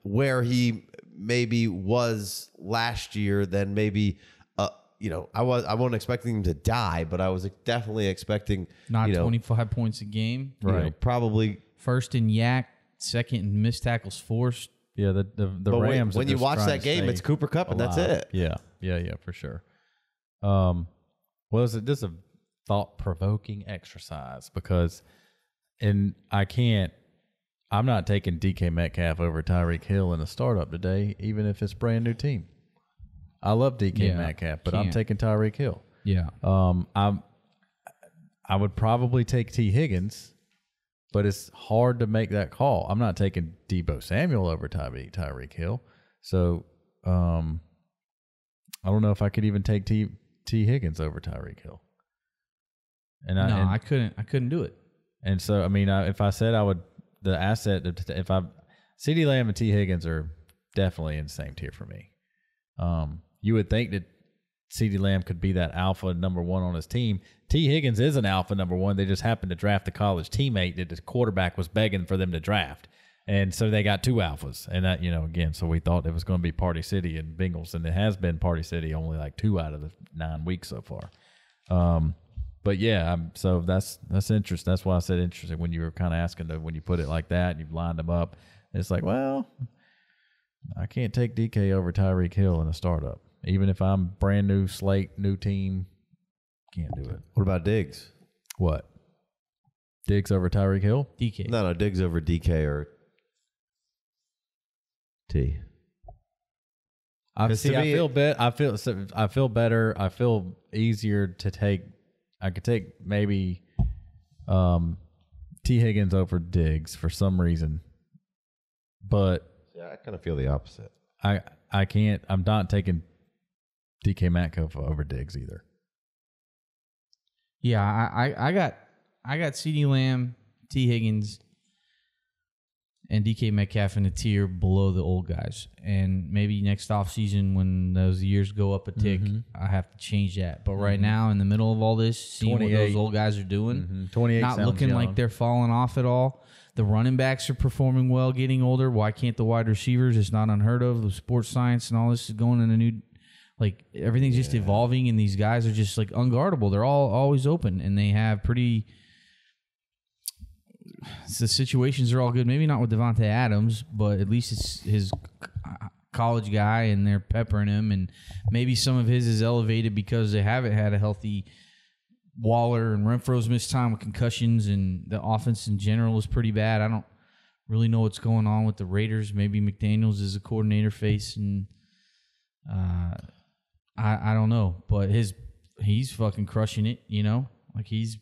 where he maybe was last year, then maybe, I wasn't expecting him to die, but I was definitely expecting 25 points a game, right? Probably first in yak, second in missed tackles forced. Yeah, the Rams. When you watch that game, it's Cooper Kupp, and that's it. Yeah, for sure. Well, it's just a thought-provoking exercise because, I'm not taking DK Metcalf over Tyreek Hill in a startup today, even if it's a brand new team. I love DK Metcalf, but I'm taking Tyreek Hill. Yeah. I would probably take Tee Higgins, but it's hard to make that call. I'm not taking Deebo Samuel over Tyreek Hill. So I don't know if I could even take Tee Higgins over Tyreek Hill. I couldn't. I couldn't do it. And so, if I said I would, the asset, CeeDee Lamb and Tee Higgins are definitely in the same tier for me. You would think that CeeDee Lamb could be that alpha number one on his team. Tee Higgins is an alpha number one. They just happened to draft the college teammate that the quarterback was begging for them to draft. And so they got two alphas. And that, so we thought it was going to be Party City and Bengals. And it has been Party City only like 2 out of the 9 weeks so far. But yeah, so that's interesting. That's why I said interesting when you were kind of asking when you put it like that and you've lined them up. It's like, well, I can't take DK over Tyreek Hill in a startup. Even if I'm brand new slate, new team, can't do it. What about Diggs? What? Diggs over Tyreek Hill? DK. No, Diggs over DK or T. I feel better. I feel easier to take. I could take maybe Tee Higgins over Diggs for some reason, but yeah, I kind of feel the opposite. I can't. I'm not taking DK Metcalf over Diggs either. Yeah, I got CeeDee Lamb, Tee Higgins, and DK Metcalf in a tier below the old guys, and maybe next offseason when those years go up a tick, I have to change that. But right now, in the middle of all this, seeing what those old guys are doing, 28 not looking like they're falling off at all. The running backs are performing well, getting older. Why can't the wide receivers? It's not unheard of. The sports science and all this is going in a new, everything's just evolving, and these guys are just unguardable. They're all always open, and they have pretty. The situations are all good. Maybe not with Davante Adams, but at least it's his college guy, and they're peppering him. And maybe some of his is elevated because they haven't had a healthy Waller, and Renfro's missed time with concussions, and the offense in general is pretty bad. I don't really know what's going on with the Raiders. Maybe McDaniels is a coordinator face, and I don't know. But he's fucking crushing it, he's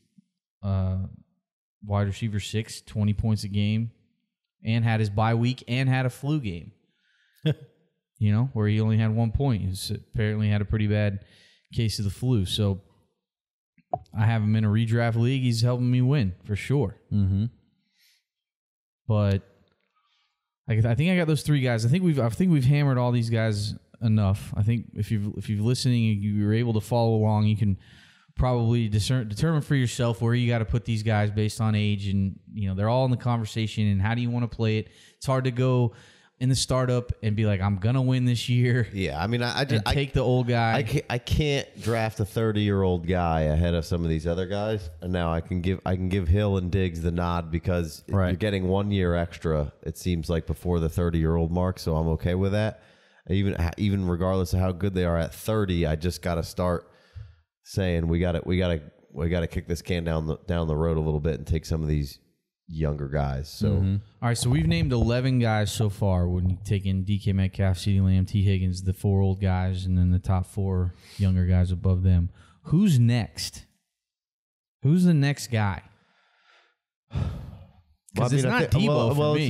wide receiver 6, 20 points a game, and had his bye week and had a flu game, where he only had 1 point. He apparently had a pretty bad case of the flu. So I have him in a redraft league. He's helping me win for sure. But I think I got those 3 guys. I think we've hammered all these guys enough. I think if you're listening and you were able to follow along, you can probably determine for yourself where you got to put these guys based on age, and they're all in the conversation, and how do you want to play it. It's hard to go in the startup and be like, I'm gonna win this year. I take the old guy. I can't draft a 30-year-old guy ahead of some of these other guys, and now I can give Hill and Diggs the nod because you're getting 1 year extra, it seems like, before the 30-year-old mark, so I'm okay with that. Even regardless of how good they are at 30, I just got to start saying we gotta kick this can down the road a little bit and take some of these younger guys. So All right, so we've named 11 guys so far when you take in DK Metcalf, CeeDee Lamb, Tee Higgins, the 4 old guys, and then the top 4 younger guys above them. Who's next? Who's the next guy? Because it's not Deebo for me.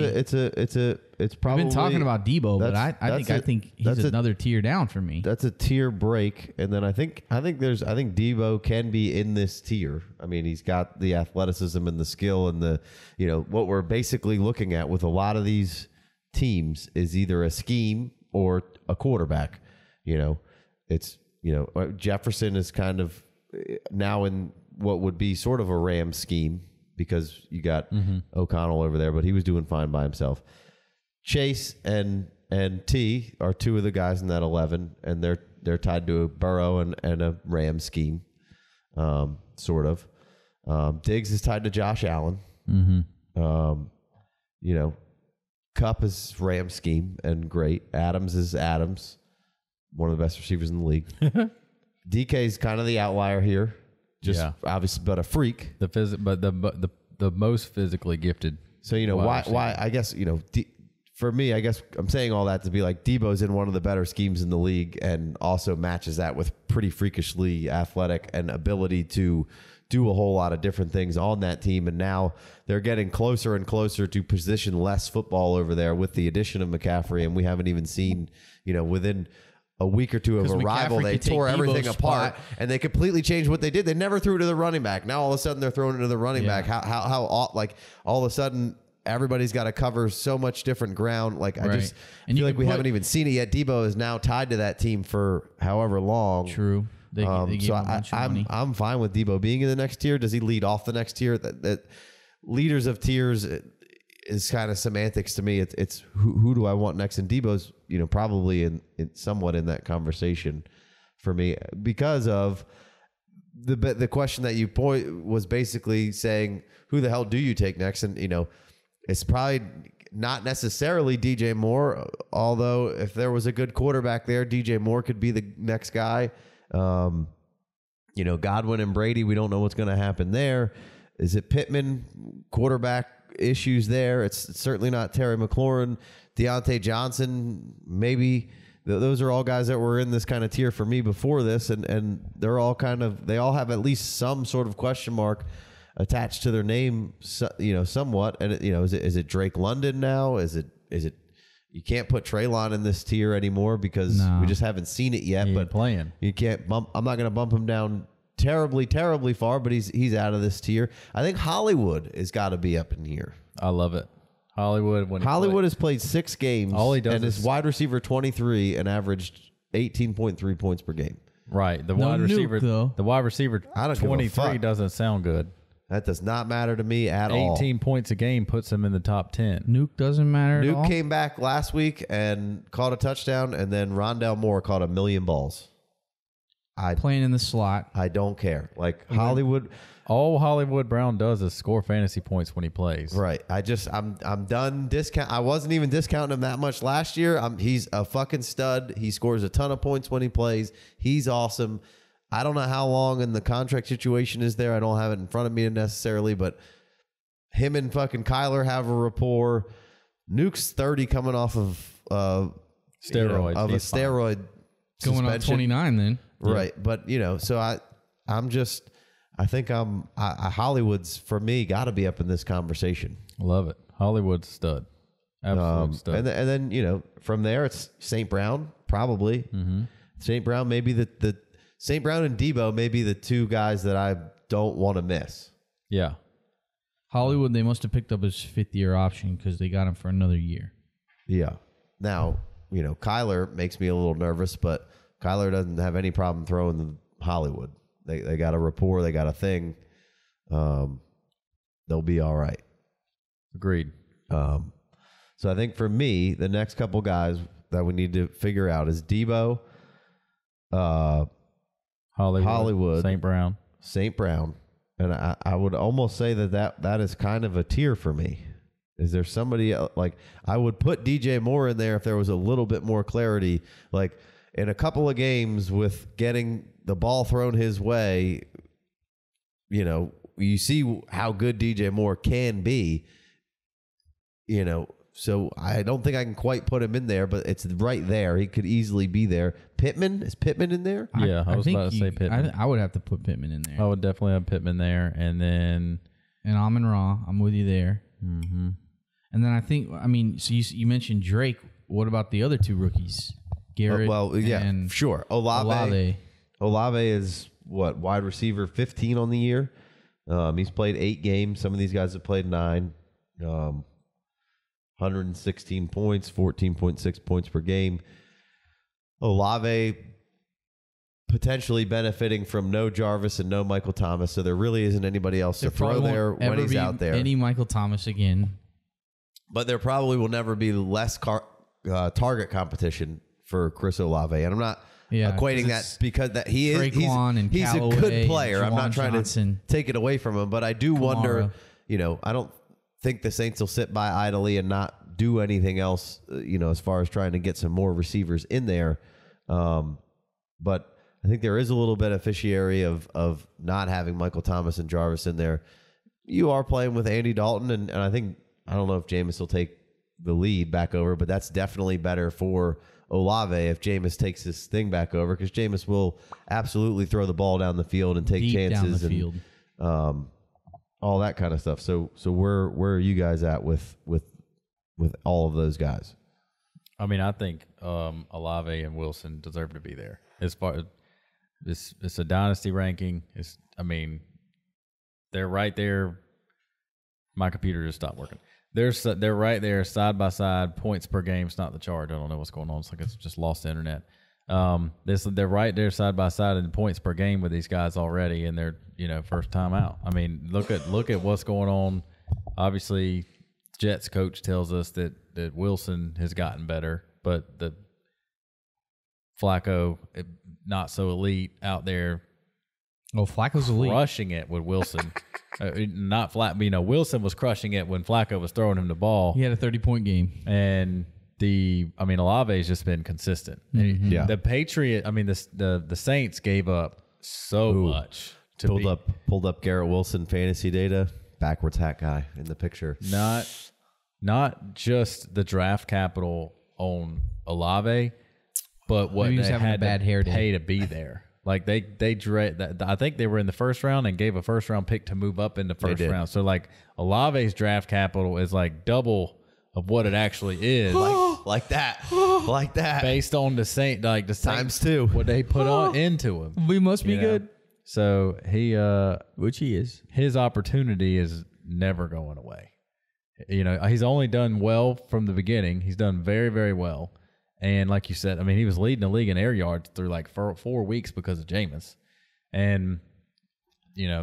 It's probably. We've been talking about Deebo, but I think he's another tier down for me. That's a tier break, and then I think Deebo can be in this tier. I mean, he's got the athleticism and the skill and the what we're basically looking at with a lot of these teams is either a scheme or a quarterback. Jefferson is kind of now in what would be sort of a Rams scheme. because you got O'Connell over there, but he was doing fine by himself. Chase and T are two of the guys in that 11, and they're tied to a Burrow and a Ram scheme, sort of. Diggs is tied to Josh Allen. You know, Kupp is Ram scheme and great. Adams is Adams, one of the best receivers in the league. DK is kind of the outlier here, just obviously, but a freak. But the most physically gifted. So you know why I guess you know. For me, I guess I'm saying all that to be like Deebo's in one of the better schemes in the league and also matches that with pretty freakishly athletic and ability to do a whole lot of different things on that team. And now they're getting closer and closer to position less football over there with the addition of McCaffrey. And we haven't even seen, you know, within a week or two of arrival, they tore everything apart and they completely changed what they did. They never threw to the running back. Now all of a sudden they're throwing it to the running back. How like all of a sudden everybody's got to cover so much different ground. Like I just feel like we haven't even seen it yet. Deebo is now tied to that team for however long. They so I'm fine with Deebo being in the next tier. Does he lead off the next tier? That leaders of tiers is kind of semantics to me. It's who do I want next? And Deebo's, you know, probably in somewhat in that conversation for me because of the question that you point was basically saying, who the hell do you take next? And, you know, it's probably not necessarily DJ Moore, although if there was a good quarterback there, DJ Moore could be the next guy. You know, Godwin and Brady, we don't know what's going to happen there. Is it Pittman? Quarterback issues there. It's certainly not Terry McLaurin. Diontae Johnson, maybe. Those are all guys that were in this kind of tier for me before this, and they're all kind of, they all have at least some sort of question mark attached to their name, you know, somewhat. And you know, is it Drake London now? Is it? You can't put Treylon in this tier anymore because we just haven't seen it yet. But playing, you can't bump. I'm not going to bump him down terribly far, but he's out of this tier. I think Hollywood has got to be up in here. I love it. Hollywood has played 6 games. All he does and is wide receiver 23 and averaged 18.3 points per game. Right. The wide receiver 23 doesn't sound good. That does not matter to me at all. 18 points a game puts him in the top 10. Nuke doesn't matter at all. Nuke came back last week and caught a touchdown, and then Rondale Moore caught 1,000,000 balls. Playing in the slot. I don't care. Like Hollywood. All Hollywood Brown does is score fantasy points when he plays. Right. I'm done discount. I wasn't even discounting him that much last year. He's a fucking stud. He scores a ton of points when he plays. He's awesome. I don't know how long in the contract situation is there. I don't have it in front of me necessarily, but him and fucking Kyler have a rapport. Nuke's 30 coming off of steroids, of a steroid suspension. Going on 29 then. Right. Yeah. But, you know, so I think Hollywood's for me got to be up in this conversation. Love it. Hollywood's stud. Absolute stud. And then, you know, from there it's St. Brown probably. St. Brown maybe the St. Brown and Deebo may be the two guys that I don't want to miss. Yeah. Hollywood, they must have picked up his 5th-year option because they got him for another year. Yeah. Now, you know, Kyler makes me a little nervous, but Kyler doesn't have any problem throwing the Hollywood. They got a rapport. They got a thing. They'll be all right. Agreed. So I think for me, the next couple guys that we need to figure out is Deebo, Hollywood, St. Brown. And I would almost say that is kind of a tier for me. Is there somebody else? Like I would put DJ Moore in there if there was a little bit more clarity, like in a couple of games with getting the ball thrown his way. You know, you see how good DJ Moore can be, you know, so I don't think I can quite put him in there, but it's right there. He could easily be there. Pittman? Is Pittman in there? Yeah, I was about to say Pittman. I would have to put Pittman in there. I would definitely have Pittman there. And Amon-Ra, I'm with you there. Mm-hmm. And then I think, I mean, so you mentioned Drake. What about the other two rookies? Garrett and sure. Olave. Olave is, what, wide receiver 15 on the year? He's played 8 games. Some of these guys have played 9. 116 points, 14.6 points per game. Olave potentially benefiting from no Jarvis and no Michael Thomas, so there really isn't anybody else to throw there when he's out there. Any Michael Thomas again. But there probably will never be less target competition for Chris Olave. And I'm not equating that because that he is he's a good player. I'm not trying to take it away from him, but I do wonder, you know, I don't think the Saints will sit by idly and not do anything else, you know, as far as trying to get some more receivers in there. But I think there is a little beneficiary of not having Michael Thomas and Jarvis in there. You are playing with Andy Dalton, and I think, I don't know if Jameis will take the lead back over, but that's definitely better for Olave if Jameis takes this thing back over, because Jameis will absolutely throw the ball down the field and take chances and all that kind of stuff. So where are you guys at with all of those guys? I mean, I think Olave and Wilson deserve to be there. As far as it's a dynasty ranking. They're right there. My computer just stopped working. They're right there, side by side, points per game. It's not the chart. I don't know what's going on. It's like it's just lost the internet. They're right there, side by side, in points per game with these guys already, and they're first time out. I mean, look at what's going on. Obviously, Jets coach tells us that Wilson has gotten better, but the Flacco not so elite out there. Oh, Flacco's elite, crushing it with Wilson. Wilson was crushing it when Flacco was throwing him the ball. He had a 30-point game. And Olave's just been consistent. Mm-hmm. Yeah. The Saints gave up so much. Pulled up Garrett Wilson fantasy data. Backwards hat guy in the picture. Not just the draft capital on Olave, but what they had to pay to be there. Like I think they were in the first round and gave a first round pick to move up in the first round. So like Olave's draft capital is like double of what it actually is. like that. Based on the Saint, like the Saints, times two, what they put on into him. We must be good. So he, which he is, his opportunity is never going away. He's only done well from the beginning. He's done very, very well. And like you said, he was leading the league in air yards through like 4 weeks because of Jameis. And,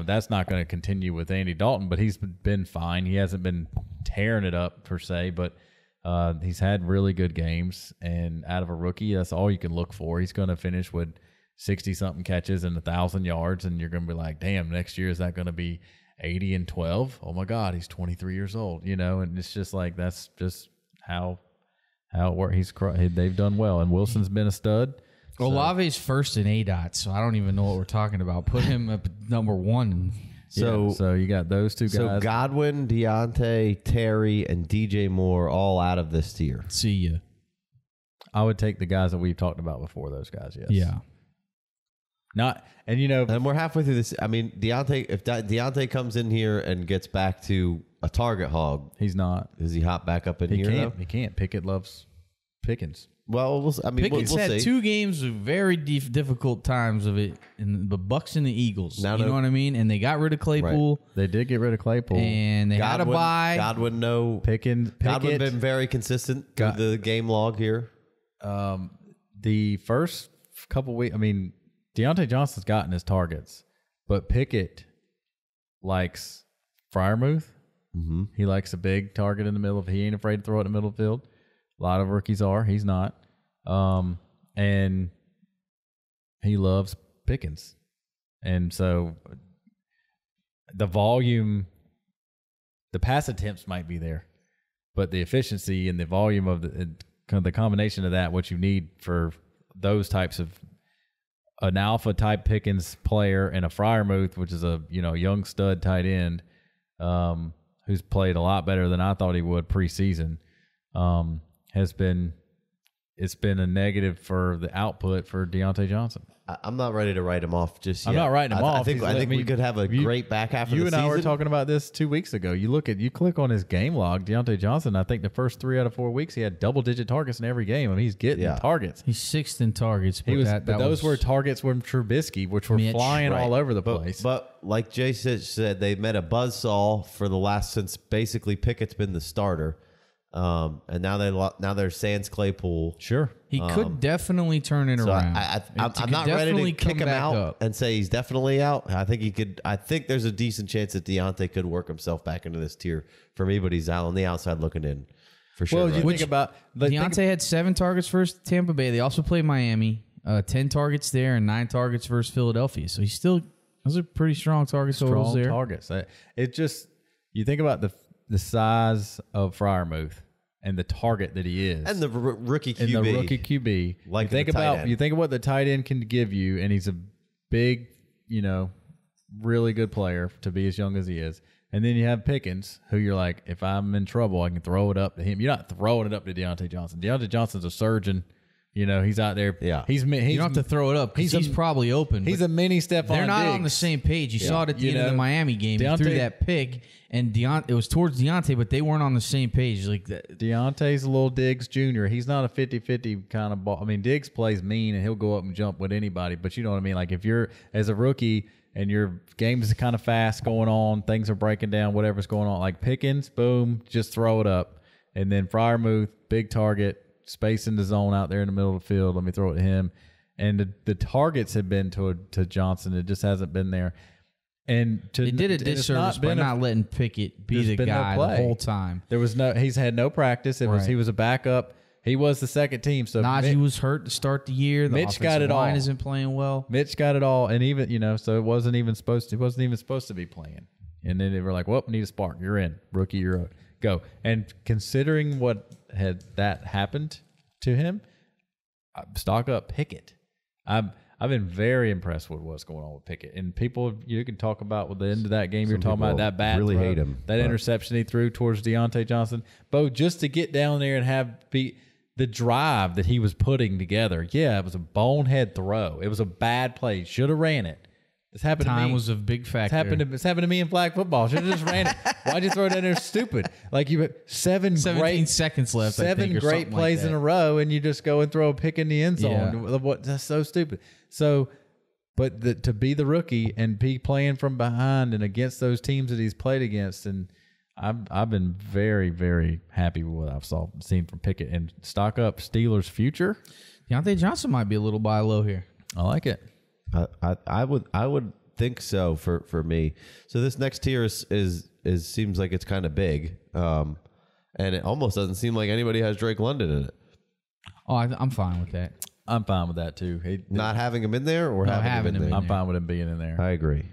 that's not going to continue with Andy Dalton, but he's been fine. He hasn't been tearing it up per se, but he's had really good games. And out of a rookie, that's all you can look for. He's going to finish with 60-something catches and 1,000 yards, and you're going to be like, damn, next year is that going to be 80-12? Oh, my God, he's 23 years old, And it's just like that's just how it works. They've done well, and Wilson's been a stud. So. Olave's first in ADOT, so I don't even know what we're talking about. Put him up at number one. So you got those two guys. So Godwin, Diontae, Terry, and DJ Moore all out of this tier. See ya. I would take the guys that we've talked about before. Those guys, yes. Yeah. And we're halfway through this. Diontae. If Diontae comes in here and gets back to a target hog, he's not. Does he hop back up in here? He can't. Pickett loves Pickens. Well, Pickens had 2 games with very difficult times of it, in the Bucks and the Eagles. You know what I mean? And they got rid of Claypool. Right. They did get rid of Claypool, and they got a bye. Godwin, no Pickens. Godwin been very consistent. Got the game log here. The first couple weeks, Diontae Johnson's gotten his targets, but Pickett likes Freiermuth. Mm-hmm. He likes a big target in the middle. He ain't afraid to throw it in the middle of the field. A lot of rookies are. He's not. And he loves Pickens. And so the volume, the pass attempts might be there, but the efficiency and the volume of the combination of that, what you need for those types of an alpha type Pickens player and a Freiermuth, which is a young stud tight end, who's played a lot better than I thought he would preseason, it's been a negative for the output for Diontae Johnson. I'm not ready to write him off just yet. I'm not writing him off. I think we could have a great back half of the season. You and I were talking about this 2 weeks ago. You click on his game log, Diontae Johnson. I think the first 3 out of 4 weeks he had double-digit targets in every game. He's getting targets. He's 6th in targets. Those were targets from Trubisky, which were flying all over the place. But like Jay said, they've met a buzzsaw for the last since basically Pickett's been the starter. And now they're sans Claypool. Sure, he could definitely turn it around. I'm not ready to kick him out and say he's definitely out. I think he could. I think there's a decent chance that Diontae could work himself back into this tier for me, but he's out on the outside looking in for sure. Well, right? You think about Diontae had 7 targets versus Tampa Bay. They also played Miami, 10 targets there and 9 targets versus Philadelphia. So he's still those are pretty strong targets. Strong there. Targets. It just you think about the size of Freiermuth. And the target that he is, and the rookie QB, Like you think about what the tight end can give you, and he's a big, really good player to be as young as he is. And then you have Pickens, who you're like, if I'm in trouble, I can throw it up to him. You're not throwing it up to Diontae Johnson. Diontae Johnson's a surgeon. He's out there. Yeah, you don't have to throw it up. He's probably open. He's a mini Stefon. They're not Diggs. On the same page. You saw it at the end of the Miami game. He threw that pick, and it was towards Diontae, but they weren't on the same page. Like that. Deontay's a little Diggs Jr. He's not a 50-50 kind of ball. I mean, Diggs plays mean, and he'll go up and jump with anybody. But you know what I mean. Like if you're as a rookie and your game is kind of fast going on, things are breaking down, whatever's going on. Like Pickens, boom, just throw it up, and then Freiermuth, big target. Space in the zone out there in the middle of the field. Let me throw it to him. And the targets have been to Johnson. It just hasn't been there. And they did a disservice by not letting Pickett be the guy the whole time. There was no. He's had no practice. He was a backup. He was the second team. So Najee was hurt to start the year. The Mitch got it all. Line isn't playing well. Mitch got it all, and even so it wasn't even supposed to be playing. And then they were like, "Well, need a spark. You're in, rookie. You're out." Go. And considering what had that happened to him, stock up Pickett. I've been very impressed with what's going on with Pickett. And people, you can talk about with the end of that game. You're talking about that bad. Really hate him. That interception he threw towards Diontae Johnson. Bo, just to get down there and have the drive that he was putting together. Yeah, it was a bonehead throw. It was a bad play. Should have ran it. This happened to me. Time was a big factor. It's happened to me in flag football. Should have just ran it. Why'd you throw it in there? Stupid. Like you had 17 seconds left. 7 great plays in a row, and you just go and throw a pick in the end zone. Yeah. That's so stupid. So, but to be the rookie and be playing from behind and against those teams that he's played against, and I've been very, very happy with what I've seen from Pickett. And stock up Steelers' future. Diontae Johnson might be a little buy low here. I like it. I would think so for me. So this next tier is seems like it's kind of big, and it almost doesn't seem like anybody has Drake London in it. Oh, I'm fine with that. I'm fine with that too. Not having him in there or having him in there. I'm fine with him being in there. I agree.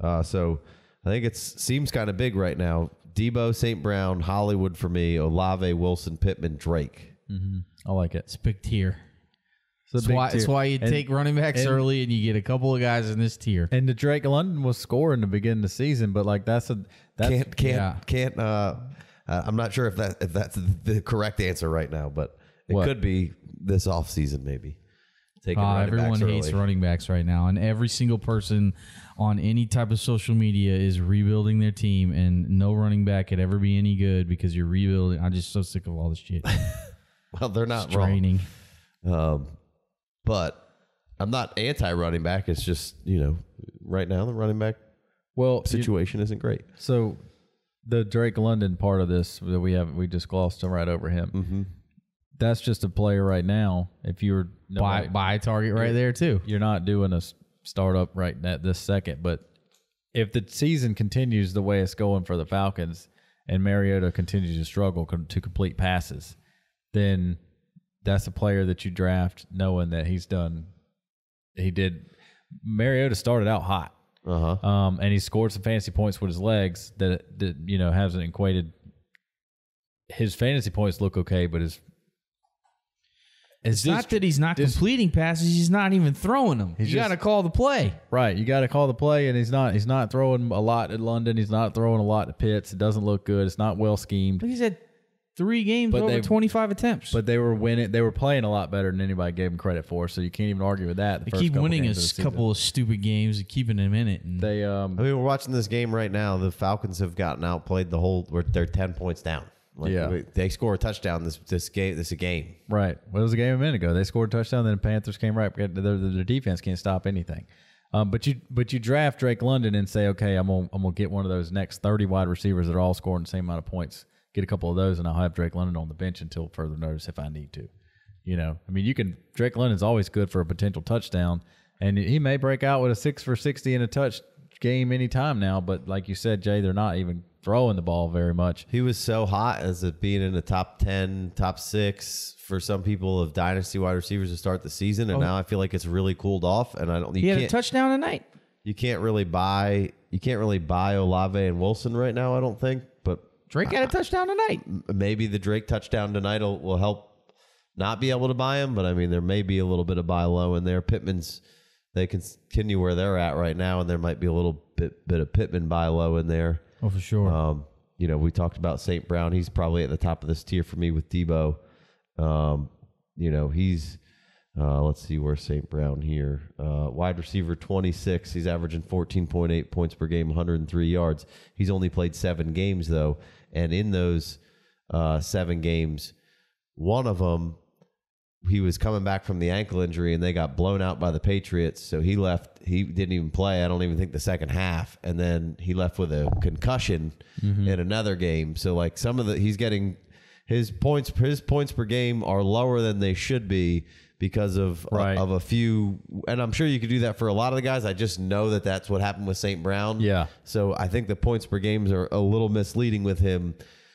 So I think it seems kind of big right now. Deebo, St. Brown, Hollywood for me. Olave, Wilson, Pittman, Drake. Mm-hmm. I like it. It's a big tier. That's why you take running backs early and you get a couple of guys in this tier. And the Drake London was scoring to begin the season, but like can't. I'm not sure if that's the correct answer right now, but it could be this off season maybe. Everyone hates running backs right now, and every single person on any type of social media is rebuilding their team, and no running back could ever be any good because you're rebuilding. I'm just so sick of all this shit. Well, they're not training. But I'm not anti-running back. It's just, right now the running back situation isn't great. So the Drake London part of this that we just glossed right over him. Mm-hmm. That's just a player right now. If you're buy target right there too, you're not doing a startup right at this second. But if the season continues the way it's going for the Falcons and Mariota continues to struggle to complete passes, then that's a player that you draft knowing that he's done. Mariota started out hot. Uh-huh. And he scored some fantasy points with his legs that hasn't equated. His fantasy points look okay, but it's not that he's not completing passes. He's not even throwing them. You got to call the play. Right. You got to call the play, and he's not throwing a lot at London. He's not throwing a lot at Pitts. It doesn't look good. It's not well schemed. But he said 3 games over 25 attempts. But they were winning. They were playing a lot better than anybody gave them credit for. So you can't even argue with that. They keep winning a couple of stupid games and keeping them in it. And we're watching this game right now. The Falcons have gotten outplayed the whole. They're 10 points down. They score a touchdown this game. This is a game. Right. Well, it was a game a minute ago. They scored a touchdown. Then the Panthers came right. Their defense can't stop anything. But you draft Drake London and say, okay, I'm gonna get one of those next 30 wide receivers that are all scoring the same amount of points get a couple of those, and I'll have Drake London on the bench until further notice if I need to. You know, I mean, you can – Drake London's always good for a potential touchdown, and he may break out with a 6 for 60 and a touch game anytime now, but like you said, Jay, they're not even throwing the ball very much. He was so hot as it being in the top 10, top 6 for some people of dynasty wide receivers to start the season, and now I feel like it's really cooled off, and I don't – He had a touchdown tonight. You can't really buy Olave and Wilson right now, I don't think, but Drake had a touchdown tonight. Maybe the Drake touchdown tonight will help not be able to buy him, but I mean, there may be a little bit of buy low in there. Pittman's, they continue where they're at right now, and there might be a little bit of Pittman buy low in there. Oh, for sure. You know, we talked about St. Brown. He's probably at the top of this tier for me with Deebo. You know, he's, let's see where St. Brown here, wide receiver 26. He's averaging 14.8 points per game, 103 yards. He's only played 7 games though. And in those 7 games, one of them, he was coming back from the ankle injury and they got blown out by the Patriots. So he left, he didn't even play. I don't even think the second half. And then he left with a concussion in another game. So like some of the, he's getting his points per game are lower than they should be because of, of a few. And I'm sure you could do that for a lot of the guys. I just know that that's what happened with St. Brown. Yeah. So I think the points per games are a little misleading with him.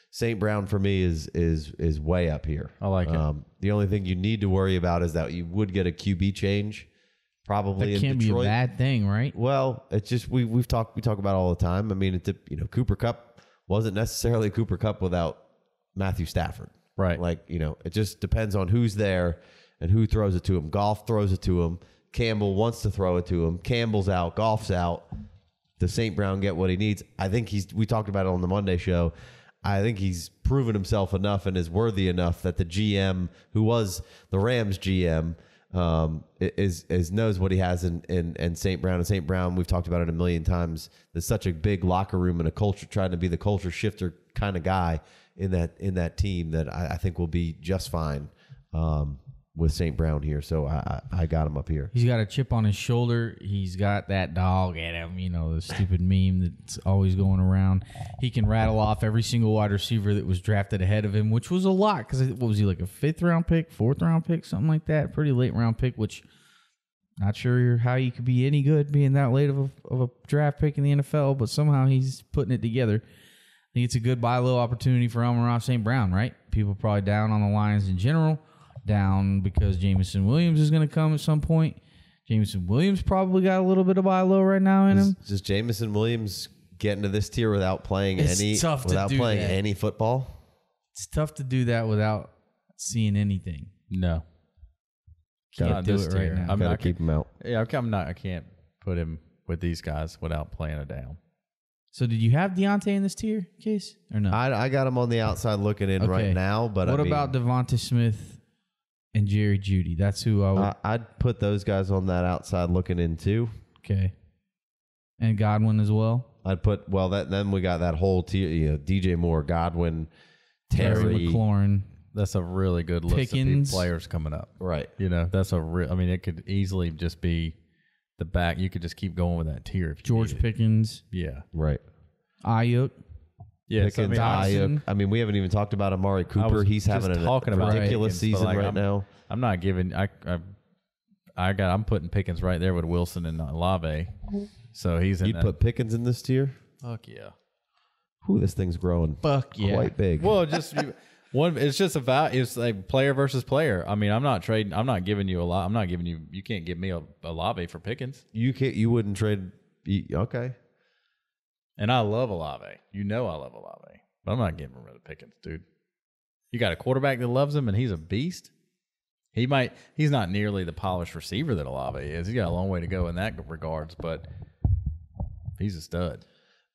St. Brown for me is way up here. I like it. The only thing you need to worry about is that you would get a QB change, probably. That can't be a bad thing, right? Well, it's just we talk about it all the time. I mean, Cooper Kupp wasn't necessarily Cooper Kupp without Matthew Stafford, right? Like, you know, it just depends on who's there and who throws it to him. Goff throws it to him. Campbell wants to throw it to him. Campbell's out. Goff's out. Does St. Brown get what he needs? I think we talked about it on the Monday show. I think he's proven himself enough and is worthy enough that the GM, who was the Rams GM, is knows what he has in St. Brown. And St. Brown, we've talked about it a million times. There's such a big locker room and a culture, trying to be the culture shifter kind of guy in that team, that I think will be just fine with St. Brown here. So I got him up here. He's got a chip on his shoulder. He's got that dog at him, you know, the stupid meme that's always going around. He can rattle off every single wide receiver that was drafted ahead of him, which was a lot, because what was he, like a 5th round pick, 4th round pick, something like that? Pretty late round pick, which not sure how you could be any good being that late of a draft pick in the NFL, but somehow he's putting it together. I think it's a good buy low opportunity for Amon-Ra St. Brown, right? People probably down on the Lions in general. Down because Jameson Williams is going to come at some point. Jameson Williams probably got a little bit of buy low right now in him. Does Jameson Williams get into this tier without playing any football? It's tough to do that without seeing anything. No, can't do it right now. I'm not keep him out. Yeah, I'm not. I can't put him with these guys without playing a down. So did you have Diontae in this tier, Case, or no? I got him on the outside looking in right now. But what about Devonte Smith and Jerry Judy? That's who I would... I'd put those guys on that outside looking in too. Okay. And Godwin as well? I'd put... Well, then we got that whole tier, you know, DJ Moore, Godwin, Terry McLaurin. That's a really good list Pickens. Of players coming up. Right. You know, that's a real... I mean, it could easily just be the back. You could just keep going with that tier. If George Pickens. Yeah. Right. Ayuk. Yeah, Pickens, Ayuk. I mean, we haven't even talked about Amari Cooper. He's having a ridiculous season right now. I'm not giving. I'm putting Pickens right there with Wilson and Olave. So he's in. You'd put Pickens in this tier? Fuck yeah. Whew, this thing's growing. Fuck yeah, quite big. Well, just one. It's just about. It's like player versus player. I mean, I'm not trading. I'm not giving you a lot. I'm not giving you. You can't give me a Olave for Pickens. You can't. You wouldn't trade. Okay. And I love Olave. You know I love Olave. But I'm not getting rid of Pickens, dude. You got a quarterback that loves him, and he's a beast. He's not nearly the polished receiver that Olave is. He's got a long way to go in that regards, but he's a stud.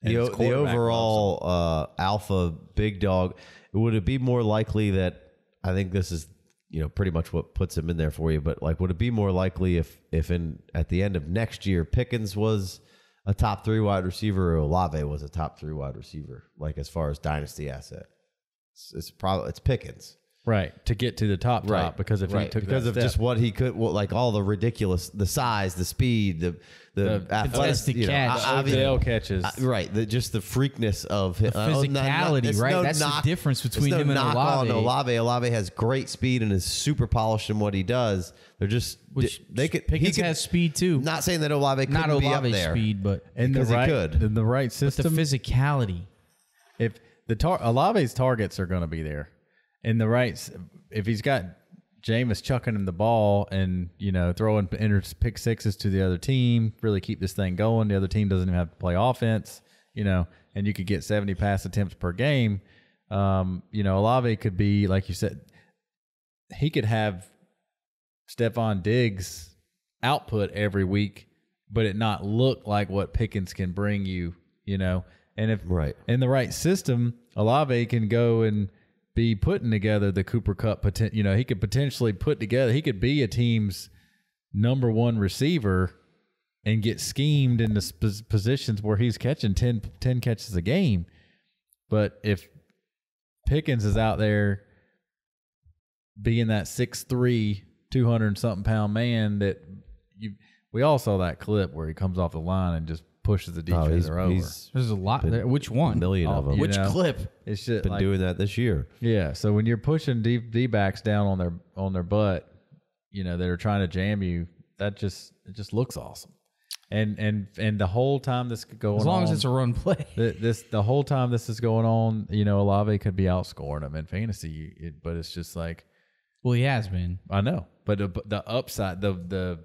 And the overall alpha big dog, would it be more likely that, I think this is, you know, pretty much what puts him in there for you, but like, would it be more likely if at the end of next year, Pickens was a top 3 wide receiver, or Olave was a top 3 wide receiver, like as far as dynasty asset? It's Pickens. Right, to get to the top, right. Because if right. he took because that of step. Just what he could, well, like all the ridiculous, the size, the speed, the athletic catch, Odell catches, right? Just the freakness of him. The physicality, right? No, that's knock, the difference between him and Olave. Olave has great speed and is super polished in what he does. They're just Pickens has speed too. Not saying that Olave couldn't be up there, speed, but in the right, in the right system, but the physicality. If the Olave's targets are going to be there. In the right, if he's got Jameis chucking him the ball and, you know, throwing pick sixes to the other team, really keep this thing going. The other team doesn't even have to play offense, you know, and you could get 70 pass attempts per game. You know, Olave could be, like you said, he could have Stefon Diggs output every week, but it not look like what Pickens can bring you, you know. And if right. in the right system, Olave can go and be putting together the Cooper Kupp, you know, he could potentially put together, he could be a team's number one receiver and get schemed into positions where he's catching 10 catches a game. But if Pickens is out there being that 6'3", 200-something pound man that we all saw that clip where he comes off the line and just pushes the defense over. There's a lot there. Which one? A million of them. Which clip? It's just been like, doing that this year. Yeah. So when you're pushing D-backs down on their butt, you know, that are trying to jam you, that just looks awesome. And the whole time this could go on, as long as it's a run play. The whole time this is going on, you know, Olave could be outscoring him in fantasy. But it's just like, well, he has been. I know, but the upside, the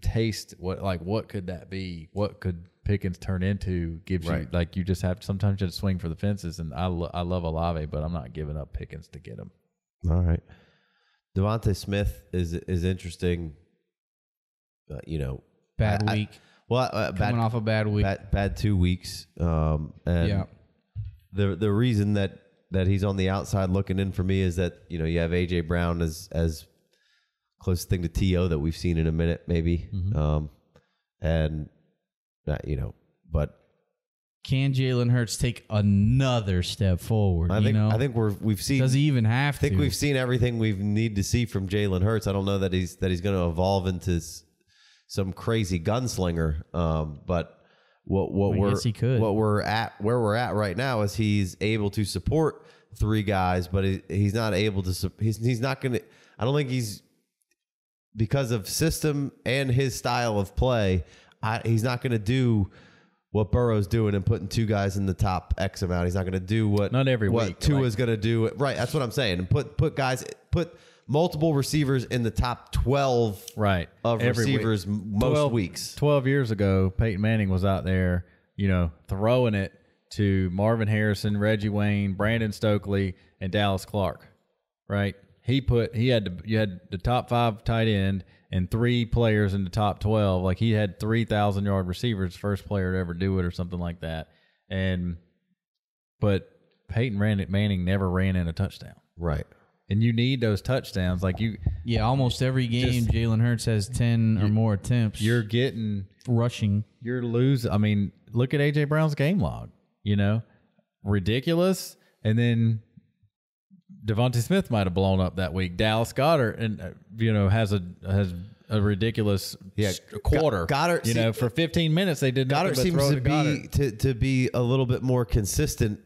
taste, what could that be? What could Pickens turn into? Gives right. you like you just have sometimes you have to swing for the fences. And I love Olave, but I'm not giving up Pickens to get him. All right, Devonte Smith is interesting. You know, bad week. Coming off a bad week, bad 2 weeks. And yeah. the reason that he's on the outside looking in for me is that you know you have A.J. Brown as closest thing to T.O. that we've seen in a minute, maybe. Mm-hmm. And, you know, but... Can Jalen Hurts take another step forward? I think we've seen... Does he even have to? I think we've seen everything we need to see from Jalen Hurts. I don't know that he's going to evolve into some crazy gunslinger. But where we're at right now is he's able to support three guys, but he's not able to... He's not going to... I don't think he's... Because of system and his style of play, he's not going to do what Burrow's doing and putting two guys in the top X amount. He's not going to do what Tua's going to do. Right, that's what I'm saying. And put multiple receivers in the top 12 right. of every receivers week. Most 12 weeks. 12 years ago, Peyton Manning was out there, you know, throwing it to Marvin Harrison, Reggie Wayne, Brandon Stokely, and Dallas Clark, right? You had the top 5 tight end and 3 players in the top 12. Like he had 3,000-yard receivers, first player to ever do it or something like that. But Peyton Manning never ran in a touchdown. Right. And you need those touchdowns. Almost every game Jalen Hurts has 10 or more attempts. You're getting rushing. You're losing. I mean, look at A.J. Brown's game log, you know. Ridiculous. And then Devontae Smith might have blown up that week. Dallas Goedert, has a ridiculous quarter. Goedert, you know, for 15 minutes they did nothing but throw to Goedert. Goedert seems to be a little bit more consistent,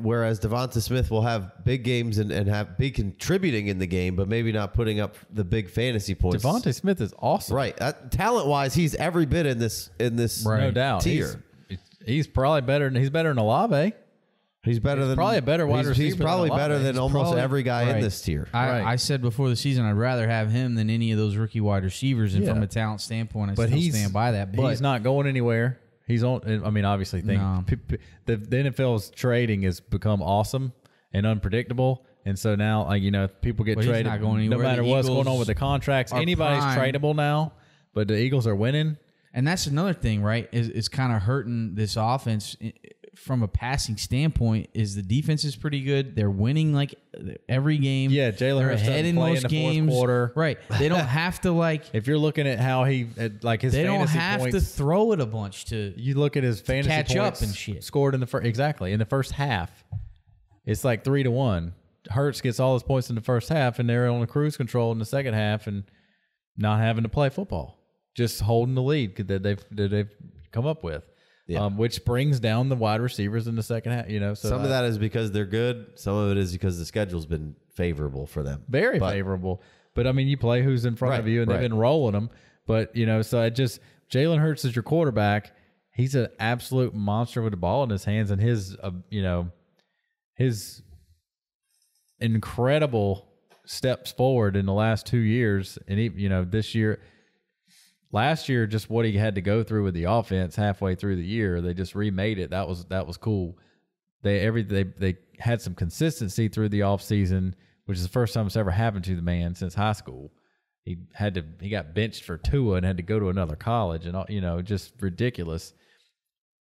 whereas Devontae Smith will have big games and be contributing in the game, but maybe not putting up the big fantasy points. Devontae Smith is awesome, right? Talent wise, he's every bit in this right. no doubt tier. He's probably better. He's better than Olave. He's probably better than almost every guy in this tier. I said before the season I'd rather have him than any of those rookie wide receivers, and from a talent standpoint, I still stand by that. But he's not going anywhere. He's on. I mean, obviously, the NFL's trading has become awesome and unpredictable, and so now, like you know, people get traded. He's not going anywhere. No matter what's going on with the contracts, anybody's tradable now. But the Eagles are winning, and that's another thing, right? Is kind of hurting this offense. From a passing standpoint, is the defense is pretty good. They're winning like every game. Yeah, Jalen Hurts doesn't in play in the fourth quarter. Right. They don't have to like. If you're looking at how he like his, they fantasy don't have points, to throw it a bunch to. You look at his fantasy catch points, up and shit. Scored in the first half. It's like 3-1. Hurts gets all his points in the first half, and they're on a cruise control in the second half and not having to play football, just holding the lead that they've come up with, which brings down the wide receivers in the second half. You know, so some of that is because they're good. Some of it is because the schedule's been favorable for them. Very favorable. But, I mean, you play who's in front of you, and they've been rolling them. But, you know, so I just – Jalen Hurts is your quarterback. He's an absolute monster with the ball in his hands, and his, you know, his incredible steps forward in the last 2 years. And, he, you know, this year – last year, just what he had to go through with the offense halfway through the year, they just remade it. That was cool. They had some consistency through the offseason, which is the first time it's ever happened to the man since high school. He got benched for Tua and had to go to another college, and all, you know, just ridiculous.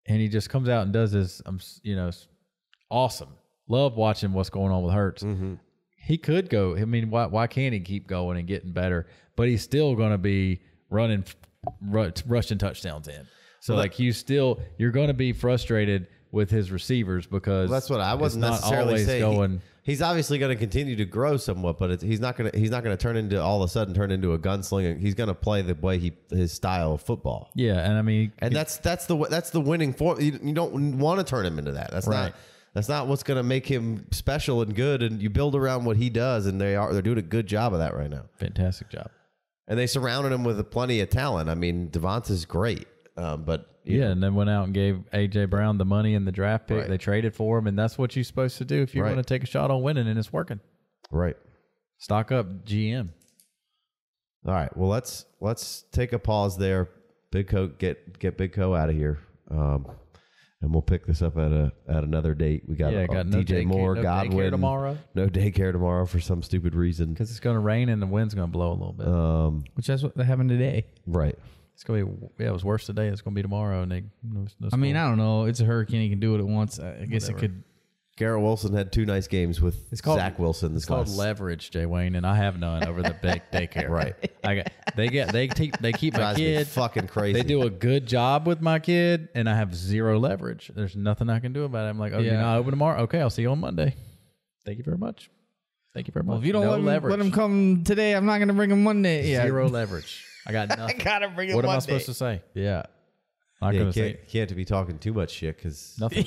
And he just comes out and does this, you know, awesome. Love watching what's going on with Hurts. Mm-hmm. He could go. I mean, why can't he keep going and getting better? But he's still going to be rushing touchdowns in. So like you're going to be frustrated with his receivers because that's what I wasn't necessarily saying. He's obviously going to continue to grow somewhat, but he's not going to all of a sudden turn into a gunslinger. He's going to play the way his style of football. Yeah, and I mean, and that's the winning form. You don't want to turn him into that. That's not what's going to make him special and good. And you build around what he does, and they're doing a good job of that right now. Fantastic job. And they surrounded him with plenty of talent. I mean, Davante's great, but. Yeah, and then went out and gave A.J. Brown the money and the draft pick. Right. They traded for him, and that's what you're supposed to do if you want to take a shot on winning, and it's working. Right. Stock up, GM. All right. Well, let's take a pause there. Big Co, get Big Co out of here, and we'll pick this up at another date. We got no DJ Moore, Godwin. No daycare tomorrow for some stupid reason. Because it's going to rain and the wind's going to blow a little bit. Which that's what happened today. Right. It's going to be, it was worse today. It's going to be tomorrow. And I mean, I don't know. It's a hurricane. He can do it at once. I guess it could. Garrett Wilson had two nice games with Zach Wilson. It's called leverage, Jay Wayne, and I have none over the daycare. Right. They keep my kid fucking crazy. They do a good job with my kid, and I have zero leverage. There's nothing I can do about it. I'm like, oh, you're not open tomorrow. Okay, I'll see you on Monday. Thank you very much. Well, if you don't let him come today, I'm not going to bring him Monday. Yeah. Zero leverage. I got nothing. I gotta bring it. What am I supposed to say? Yeah, I'm gonna say. Can't be talking too much shit because nothing.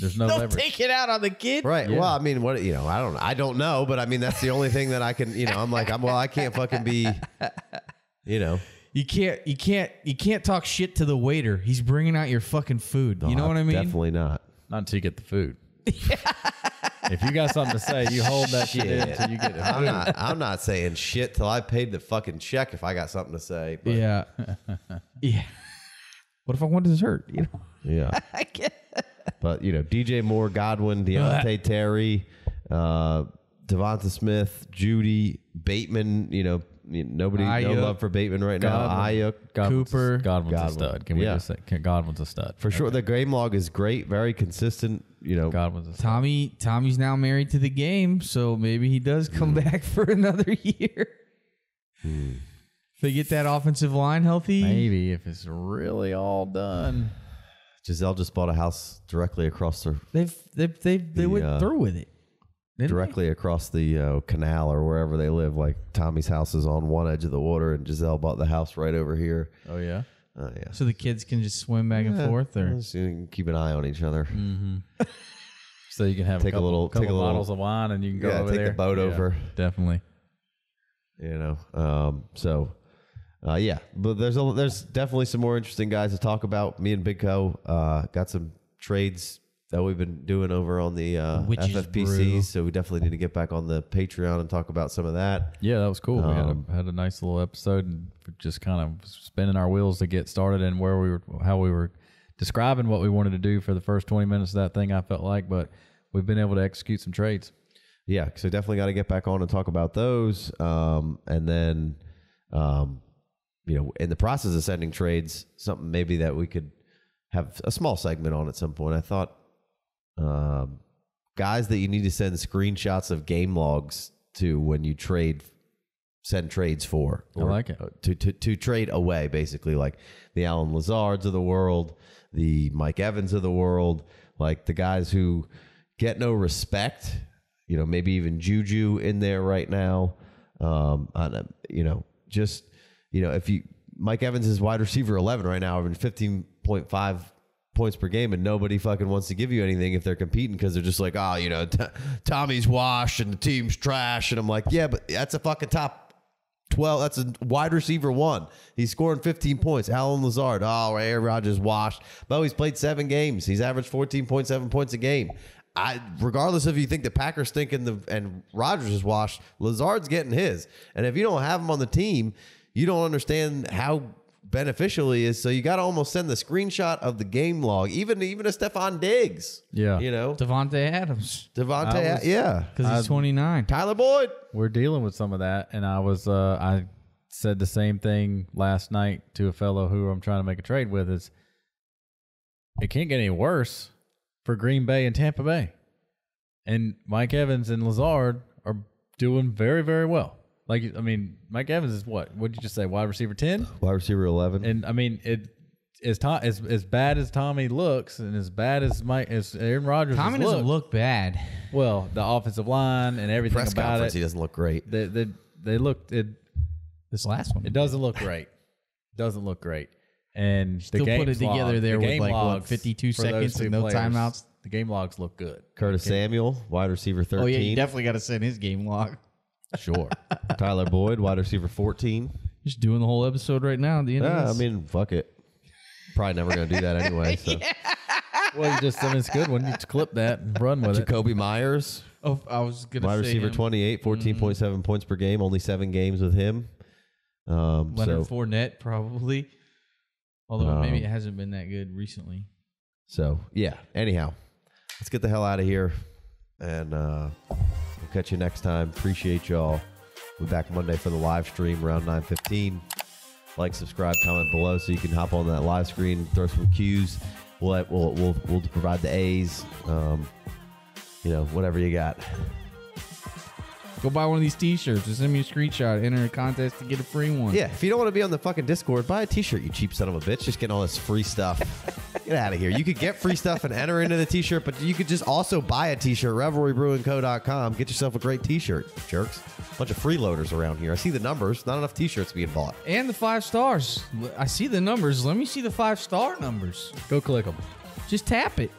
There's no leverage. Don't take it out on the kid. Right. Yeah. Well, I mean, what I don't know, but I mean, that's the only thing that I can. You know, I'm like, I can't fucking be. You know, you can't talk shit to the waiter. He's bringing out your fucking food. No, you know what I mean? Definitely not. Not until you get the food. If you got something to say, you hold that shit in until you get it. I'm not saying shit till I paid the fucking check if I got something to say. But. Yeah. Yeah. What if I want to dessert? You know? Yeah. But, you know, DJ Moore, Godwin, Diontae Terry, Devonta Smith, Judy, Bateman, you know, no love for Bateman right now. Ayuk, Cooper. Godwin's a stud. Can we just say Godwin's a stud? For sure. The game log is great. Very consistent. You know, Godwin's a stud. Tommy's now married to the game, so maybe he does come back for another year. If they get that offensive line healthy. Maybe if it's really all done. Giselle just bought a house directly across their... They went through with it. Directly across the canal or wherever they live. Like Tommy's house is on one edge of the water, and Giselle bought the house right over here. Oh yeah, yeah. So the kids can just swim back and forth, or so you can keep an eye on each other. Mm-hmm. So you can have a couple bottles of wine, and you can go over there. Take the boat over, definitely. You know, yeah. But there's definitely some more interesting guys to talk about. Me and Big Co got some trades that we've been doing over on the FFPC, so we definitely need to get back on the Patreon and talk about some of that. Yeah, that was cool. We had a nice little episode and just kind of spinning our wheels to get started and how we were describing what we wanted to do for the first 20 minutes of that thing, I felt like, but we've been able to execute some trades. Yeah, so definitely got to get back on and talk about those. And then, you know, in the process of sending trades, something maybe that we could have a small segment on at some point. I thought... guys that you need to send screenshots of game logs to when you trade, send trades for. Or I like it. To trade away, basically, like the Alan Lazards of the world, the Mike Evans of the world, like the guys who get no respect you know, maybe even Juju in there right now. If you Mike Evans is wide receiver 11 right now, I mean 15.5 points per game, and nobody fucking wants to give you anything if they're competing because they're just like, oh, you know, Tommy's washed and the team's trash. And I'm like, yeah, but that's a fucking top 12. That's a wide receiver one. He's scoring 15 points. Alan Lazard. Oh, Aaron Rodgers washed. But he's played 7 games. He's averaged 14.7 points a game. Regardless if you think the Packers think and Rodgers is washed, Lazard's getting his. And if you don't have him on the team, you don't understand how beneficial he is. So you got to almost send the screenshot of the game log, even a Stefon Diggs. Yeah. You know, Davante Adams. Yeah. Because he's 29. Tyler Boyd. We're dealing with some of that. And I said the same thing last night to a fellow who I'm trying to make a trade with is it can't get any worse for Green Bay and Tampa Bay. And Mike Evans and Lazard are doing very, very well. Like, I mean, Mike Evans is what? What did you just say? Wide receiver 10? Wide receiver 11. And I mean, as bad as Tommy looks and as bad as Aaron Rodgers looks. Tommy doesn't look bad. Well, the offensive line and everything about it. Press conference, he doesn't look great. They looked at this last one. It doesn't look great. Doesn't look great. And still the game put it log, together there the with like what, 52 seconds and no players, timeouts. The game logs look good. Curtis Samuel, wide receiver 13. Oh yeah, you definitely got to send his game log. Sure. Tyler Boyd, wide receiver 14. Just doing the whole episode right now. At the end of this. I mean, fuck it. Probably never gonna do that anyway. So. Yeah. Well, it's good when you clip that and run with it. Jacoby Myers. Oh, I was gonna wide receiver 28, 14.7 points per game. Only 7 games with him. Leonard Fournette probably. Although maybe it hasn't been that good recently. So, yeah. Anyhow, let's get the hell out of here. And we'll catch you next time. Appreciate y'all. We'll be back Monday for the live stream around 9:15. Like, subscribe, comment below so you can hop on that live screen, throw some Qs. We'll provide the A's. Whatever you got. Go buy one of these T-shirts. Just send me a screenshot. Enter a contest to get a free one. Yeah, if you don't want to be on the fucking Discord, buy a T-shirt, you cheap son of a bitch. Just getting all this free stuff. Get out of here. You could get free stuff and enter into the T-shirt, but you could just also buy a T-shirt. RevelryBrewingCo.com. Get yourself a great T-shirt, jerks. Bunch of freeloaders around here. I see the numbers. Not enough T-shirts being bought. And the 5 stars. I see the numbers. Let me see the 5-star numbers. Go click them. Just tap it.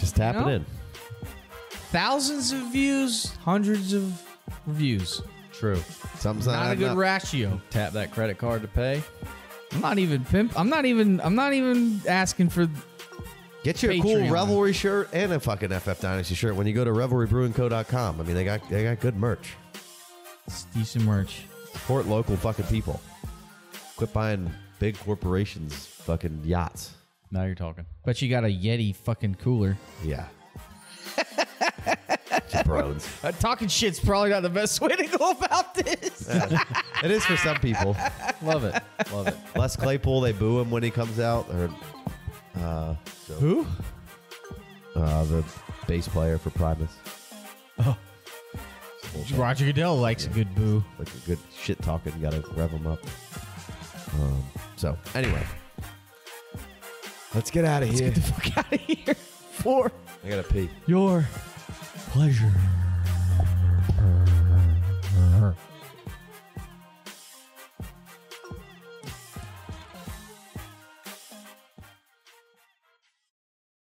Just tap it in. Thousands of views. Hundreds of reviews. True. Something's not a good ratio. Tap that credit card to pay. I'm not even asking for. Get you a cool Revelry shirt and a fucking FF Dynasty shirt when you go to revelrybrewingco.com. I mean, they got good merch. It's decent merch. Support local fucking people. Quit buying big corporations fucking yachts. Now you're talking. But you got a Yeti fucking cooler. Yeah. Brons. Talking shit's probably not the best way to go about this. It is for some people. Love it. Love it. Les Claypool, they boo him when he comes out. Who? The bass player for Primus. Oh. Roger Goodell likes a good boo. Like a good shit talking. You gotta rev him up. Anyway. Let's get out of here. Let's get the fuck out of here. I gotta pee. Your pleasure.